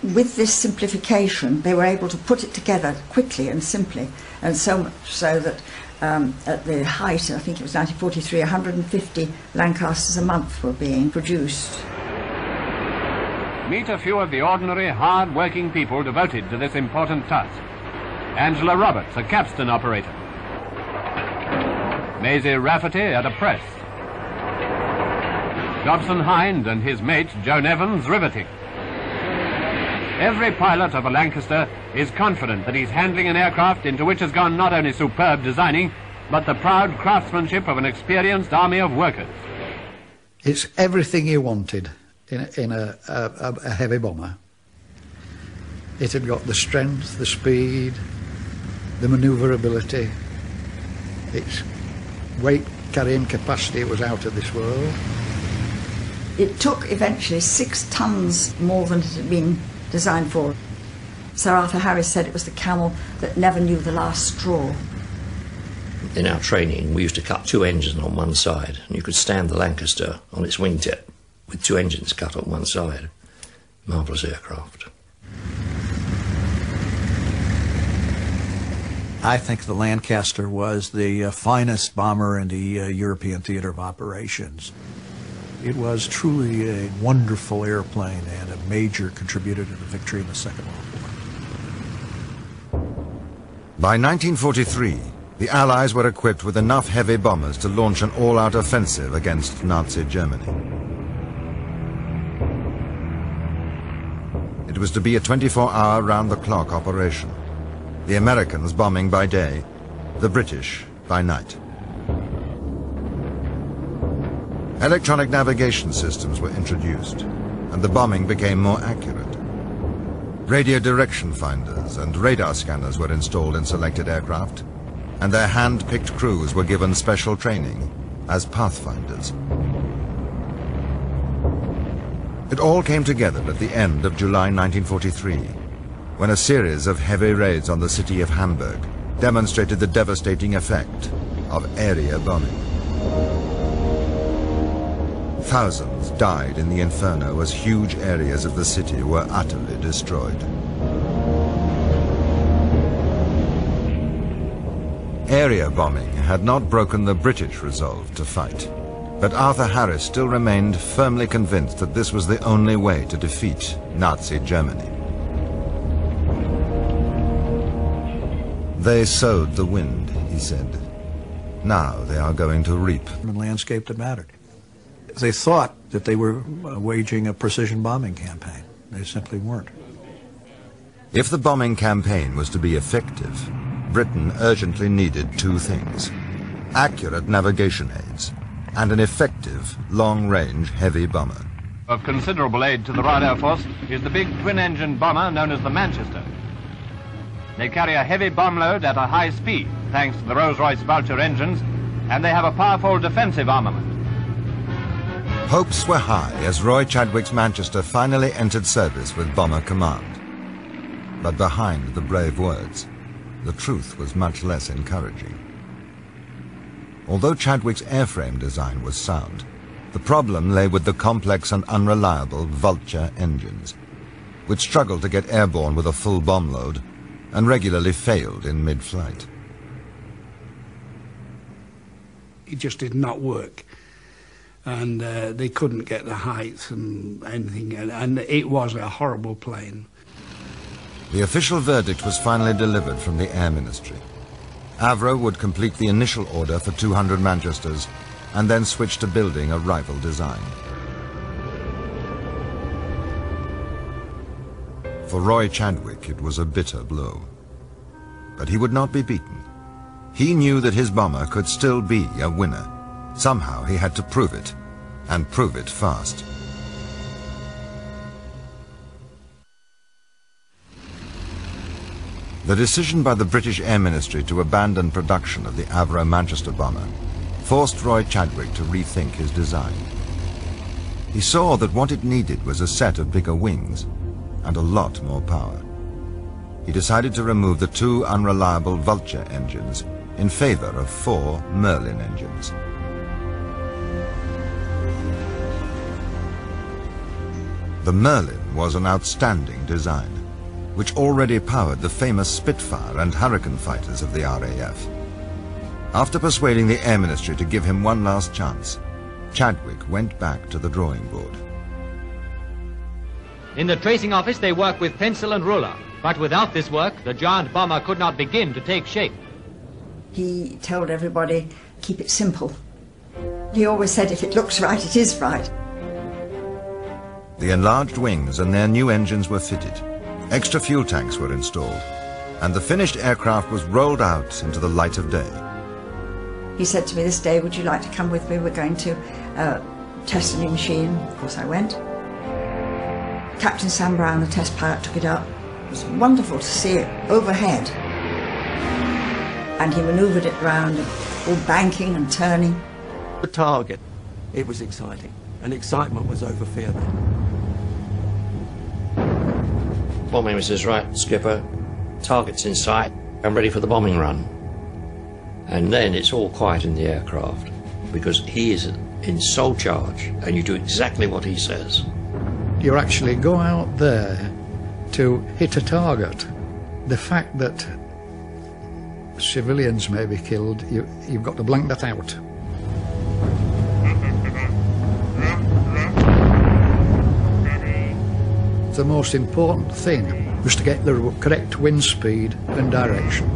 with this simplification, they were able to put it together quickly and simply, and so much so that at the height, I think it was 1943, 150 Lancasters a month were being produced. Meet a few of the ordinary, hard-working people devoted to this important task. Angela Roberts, a capstan operator. Maisie Rafferty at a press. Dobson Hind and his mate, Joan Evans, riveting. Every pilot of a Lancaster is confident that he's handling an aircraft into which has gone not only superb designing, but the proud craftsmanship of an experienced army of workers. It's everything you wanted in a heavy bomber. It had got the strength, the speed, the manoeuvrability. Its weight carrying capacity was out of this world. It took eventually 6 tons more than it had been designed for. Sir Arthur Harris said it was the camel that never knew the last straw. In our training, we used to cut 2 engines on one side, and you could stand the Lancaster on its wingtip with 2 engines cut on one side. Marvellous aircraft. I think the Lancaster was the finest bomber in the European theatre of operations. It was truly a wonderful airplane and a major contributor to the victory in the Second World War. By 1943, the Allies were equipped with enough heavy bombers to launch an all-out offensive against Nazi Germany. It was to be a 24-hour round-the-clock operation. The Americans bombing by day, the British by night. Electronic navigation systems were introduced, and the bombing became more accurate. Radio direction finders and radar scanners were installed in selected aircraft, and their hand-picked crews were given special training as pathfinders. It all came together at the end of July 1943, when a series of heavy raids on the city of Hamburg demonstrated the devastating effect of area bombing. Thousands died in the inferno as huge areas of the city were utterly destroyed. Area bombing had not broken the British resolve to fight, but Arthur Harris still remained firmly convinced that this was the only way to defeat Nazi Germany. They sowed the wind, he said. Now they are going to reap. The landscape that mattered. They thought that they were waging a precision bombing campaign. They simply weren't. If the bombing campaign was to be effective, Britain urgently needed 2 things: accurate navigation aids and an effective long-range heavy bomber. Of considerable aid to the Royal Air Force is the big twin-engine bomber known as the Manchester. They carry a heavy bomb load at a high speed, thanks to the Rolls-Royce Vulture engines, and they have a powerful defensive armament. Hopes were high as Roy Chadwick's Manchester finally entered service with Bomber Command. But behind the brave words, the truth was much less encouraging. Although Chadwick's airframe design was sound, the problem lay with the complex and unreliable Vulture engines, which struggled to get airborne with a full bomb load and regularly failed in mid-flight. It just did not work. And they couldn't get the height and anything, and it was a horrible plane. The official verdict was finally delivered from the Air Ministry. Avro would complete the initial order for 200 Manchesters and then switch to building a rival design. For Roy Chadwick, it was a bitter blow. But he would not be beaten. He knew that his bomber could still be a winner. Somehow he had to prove it, and prove it fast. The decision by the British Air Ministry to abandon production of the Avro Manchester bomber forced Roy Chadwick to rethink his design. He saw that what it needed was a set of bigger wings and a lot more power. He decided to remove the 2 unreliable Vulture engines in favor of 4 Merlin engines. The Merlin was an outstanding design, which already powered the famous Spitfire and Hurricane fighters of the RAF. After persuading the Air Ministry to give him one last chance, Chadwick went back to the drawing board. In the tracing office, they work with pencil and ruler, but without this work, the giant bomber could not begin to take shape. He told everybody, keep it simple. He always said, if it looks right, it is right. The enlarged wings and their new engines were fitted, extra fuel tanks were installed, and the finished aircraft was rolled out into the light of day. He said to me this day, would you like to come with me? We're going to test a new machine. Of course I went. Captain Sam Brown, the test pilot, took it up. It was wonderful to see it overhead. And he manoeuvred it round, all banking and turning. The target, it was exciting, and excitement was over fear then. Bombing was his right, skipper, target's in sight, I'm ready for the bombing run. And then it's all quiet in the aircraft, because he is in sole charge, and you do exactly what he says. You actually go out there to hit a target. The fact that civilians may be killed, you've got to blank that out. The most important thing was to get the correct wind speed and direction.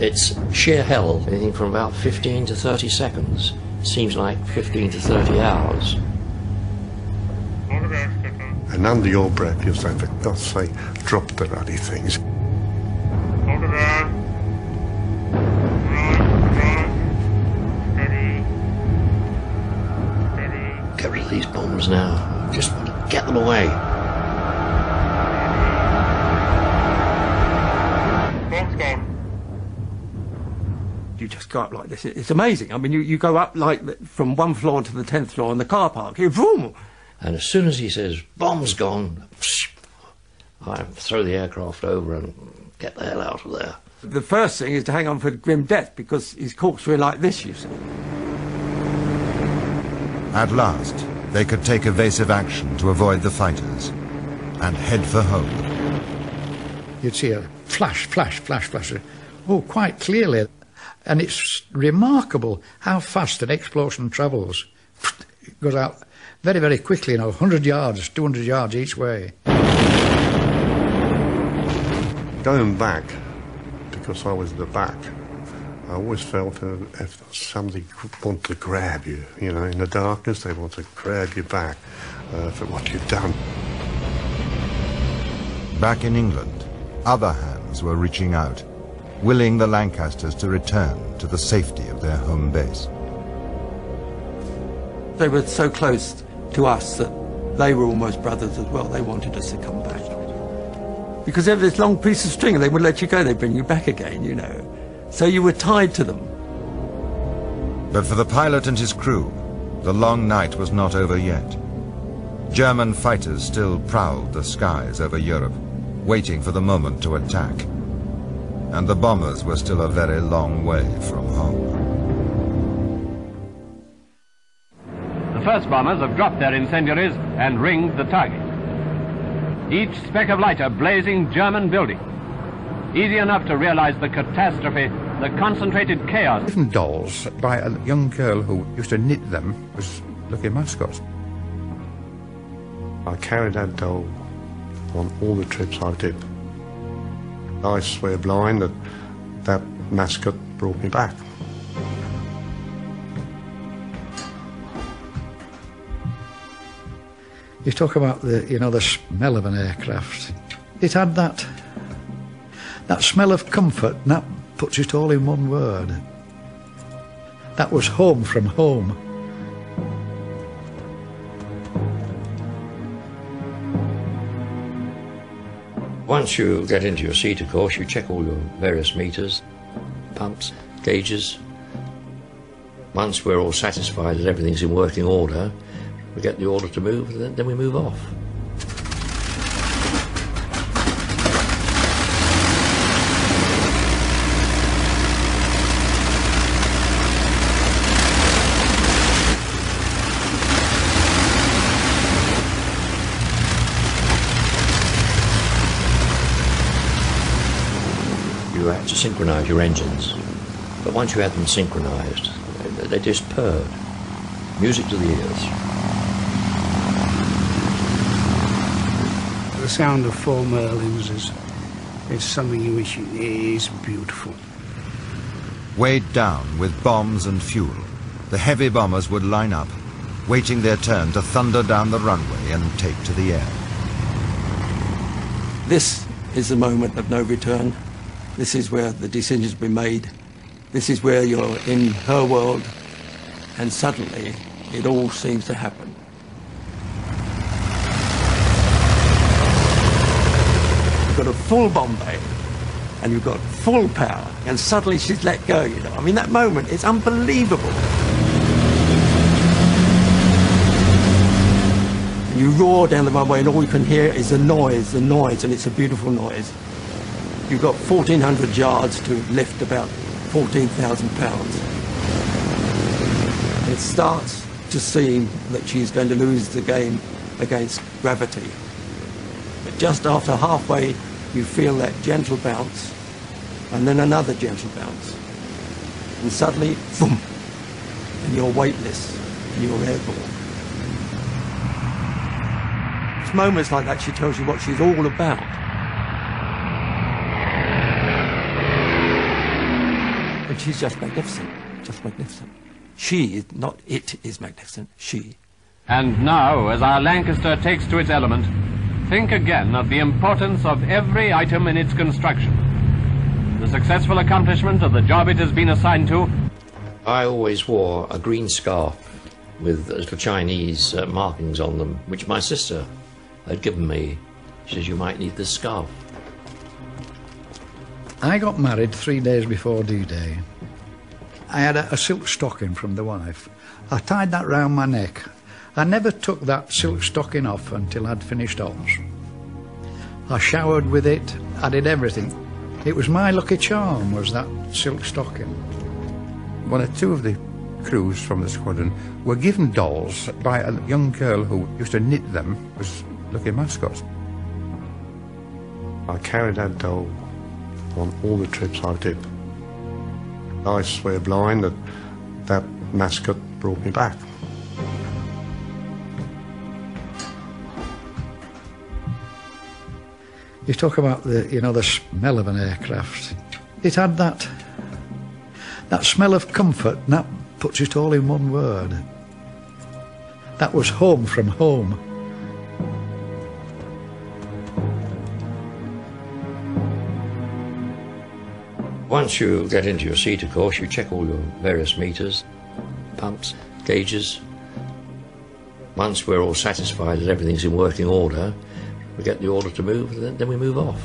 It's sheer hell, anything from about 15 to 30 seconds. Seems like 15 to 30 hours. And under your breath you're saying, for God's sake, drop the ruddy things. Get rid of these bombs now. I just want to get them away. You just go up like this. It's amazing. I mean, you go up like from one floor to the 10th floor in the car park. You vroom. And as soon as he says, bomb's gone, I throw the aircraft over and get the hell out of there. The first thing is to hang on for grim death, because his corpse were like this, you see. At last, they could take evasive action to avoid the fighters and head for home. You'd see a flash, flash, flash, flash. Oh, quite clearly. And it's remarkable how fast an explosion travels. It goes out very, very quickly, you know, 100 yards, 200 yards each way. Going back, because I was at the back, I always felt if somebody wanted to grab you, you know, in the darkness, they want to grab you back for what you've done. Back in England, other hands were reaching out, willing the Lancasters to return to the safety of their home base. They were so close to us that they were almost brothers as well. They wanted us to come back. Because they had this long piece of string, they would let you go, they'd bring you back again, you know. So you were tied to them. But for the pilot and his crew, the long night was not over yet. German fighters still prowled the skies over Europe, waiting for the moment to attack. And the bombers were still a very long way from home. The first bombers have dropped their incendiaries and ringed the target. Each speck of light a blazing German building. Easy enough to realize the catastrophe, the concentrated chaos. Even dolls by a young girl who used to knit them was looking mascots. I carried that doll on all the trips I did. I swear blind that that mascot brought me back. You talk about the smell of an aircraft. It had that smell of comfort, and that puts it all in one word. That was home from home. Once you get into your seat, of course, you check all your various meters, pumps, gauges. Once we're all satisfied that everything's in working order, we get the order to move, and then we move off. You had to synchronize your engines, but once you had them synchronized, they just purred. Music to the ears. The sound of four Merlins is something you wish. It is beautiful. Weighed down with bombs and fuel, the heavy bombers would line up, waiting their turn to thunder down the runway and take to the air. This is the moment of no return. This is where the decisions be made. This is where you're in her world, and suddenly it all seems to happen. could have full Bombay, and you've got full power, and suddenly she's let go, you know. I mean, that moment is unbelievable. You roar down the runway, and all you can hear is the noise, and it's a beautiful noise. You've got 1,400 yards to lift about 14,000 pounds. It starts to seem that she's going to lose the game against gravity. But just after halfway, you feel that gentle bounce, and then another gentle bounce. And suddenly, boom, and you're weightless, and you're airborne. It's moments like that she tells you what she's all about. And she's just magnificent, just magnificent. She is not it is magnificent, she. And now, as our Lancaster takes to its element, think again of the importance of every item in its construction. The successful accomplishment of the job it has been assigned to. I always wore a green scarf with little Chinese markings on them, which my sister had given me. She says, you might need this scarf. I got married 3 days before D-Day. I had a silk stocking from the wife. I tied that round my neck. I never took that silk stocking off until I'd finished ops. I showered with it, I did everything. It was my lucky charm, was that silk stocking. One or two of the crews from the squadron were given dolls by a young girl who used to knit them as lucky mascots. I carried that doll on all the trips I did. I swear blind that that mascot brought me back. You talk about the, you know, the smell of an aircraft. It had that smell of comfort, and that puts it all in one word. That was home from home. Once you get into your seat, of course, you check all your various meters, pumps, gauges. Once we're all satisfied that everything's in working order, we get the order to move, and then we move off.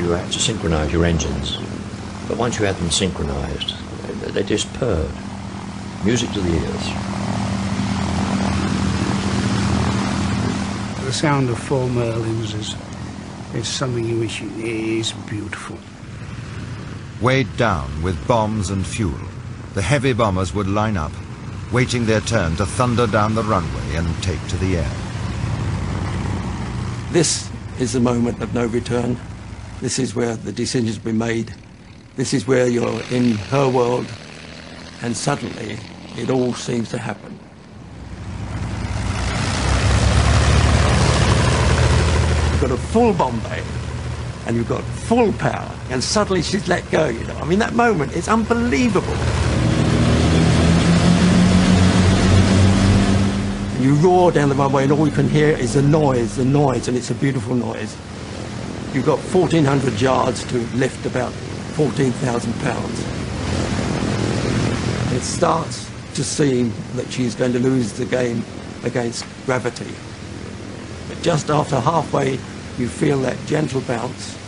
You had to synchronise your engines, but once you had them synchronised, they just purred. Music to the ears. The sound of four Merlins is something in which it is beautiful. Weighed down with bombs and fuel, the heavy bombers would line up, waiting their turn to thunder down the runway and take to the air. This is the moment of no return. This is where the decisions be made. This is where you're in her world, and suddenly it all seems to happen. You've got a full Bombay, and you've got full power, and suddenly she's let go, you know. I mean, that moment is unbelievable. And you roar down the runway, and all you can hear is the noise, and it's a beautiful noise. You've got 1,400 yards to lift about 14,000 pounds. It starts to seem that she's going to lose the game against gravity. But just after halfway, you feel that gentle bounce.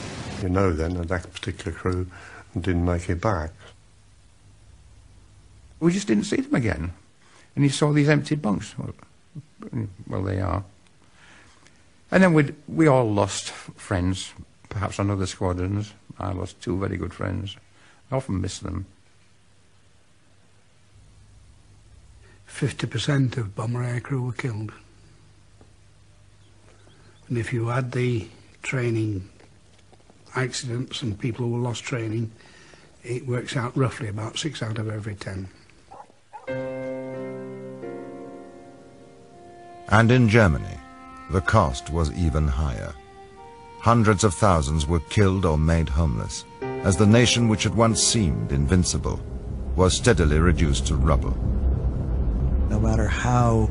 You know then that that particular crew didn't make it back. We just didn't see them again. And you saw these empty bunks. Well, they are. And then we all lost friends, perhaps on other squadrons. I lost two very good friends. I often miss them. 50% of bomber aircrew were killed. And if you add the training accidents and people who lost training, it works out roughly about 6 out of every 10. And in Germany, the cost was even higher. Hundreds of thousands were killed or made homeless, as the nation which had once seemed invincible was steadily reduced to rubble. No matter how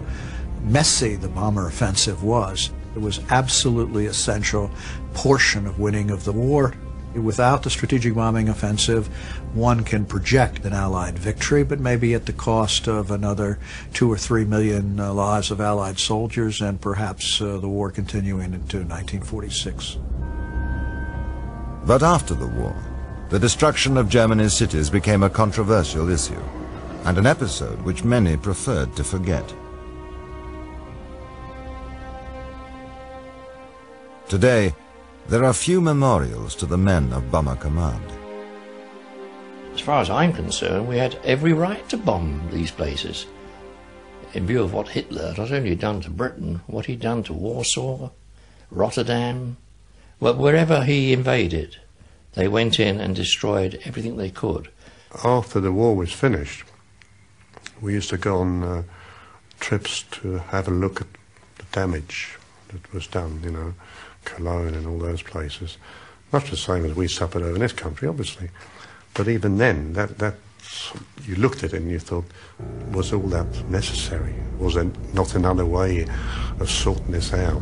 messy the bomber offensive was. It was absolutely essential portion of winning of the war. Without the strategic bombing offensive, one can project an Allied victory, but maybe at the cost of another 2 or 3 million lives of Allied soldiers and perhaps the war continuing into 1946. But after the war, the destruction of Germany's cities became a controversial issue, and an episode which many preferred to forget. Today, there are few memorials to the men of Bomber Command. As far as I'm concerned, we had every right to bomb these places, in view of what Hitler not only done to Britain, what he'd done to Warsaw, Rotterdam, but wherever he invaded, they went in and destroyed everything they could. After the war was finished, we used to go on trips to have a look at the damage that was done, you know, Cologne and all those places. Much the same as we suffered over in this country, obviously. But even then, that you looked at it and you thought, was all that necessary? Was there not another way of sorting this out?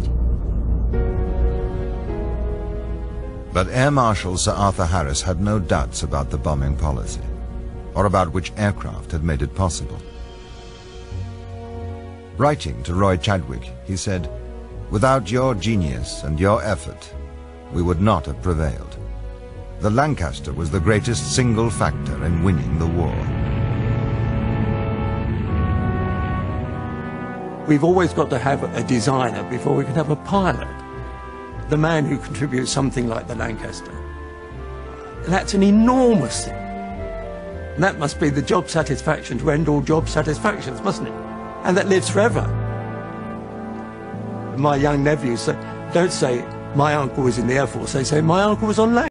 But Air Marshal Sir Arthur Harris had no doubts about the bombing policy, or about which aircraft had made it possible. Writing to Roy Chadwick, he said, "Without your genius and your effort, we would not have prevailed. The Lancaster was the greatest single factor in winning the war." We've always got to have a designer before we can have a pilot. The man who contributes something like the Lancaster. That's an enormous thing. And that must be the job satisfaction to end all job satisfactions, mustn't it? And that lives forever. My young nephews don't say, "My uncle was in the Air Force," they say, "My uncle was on land."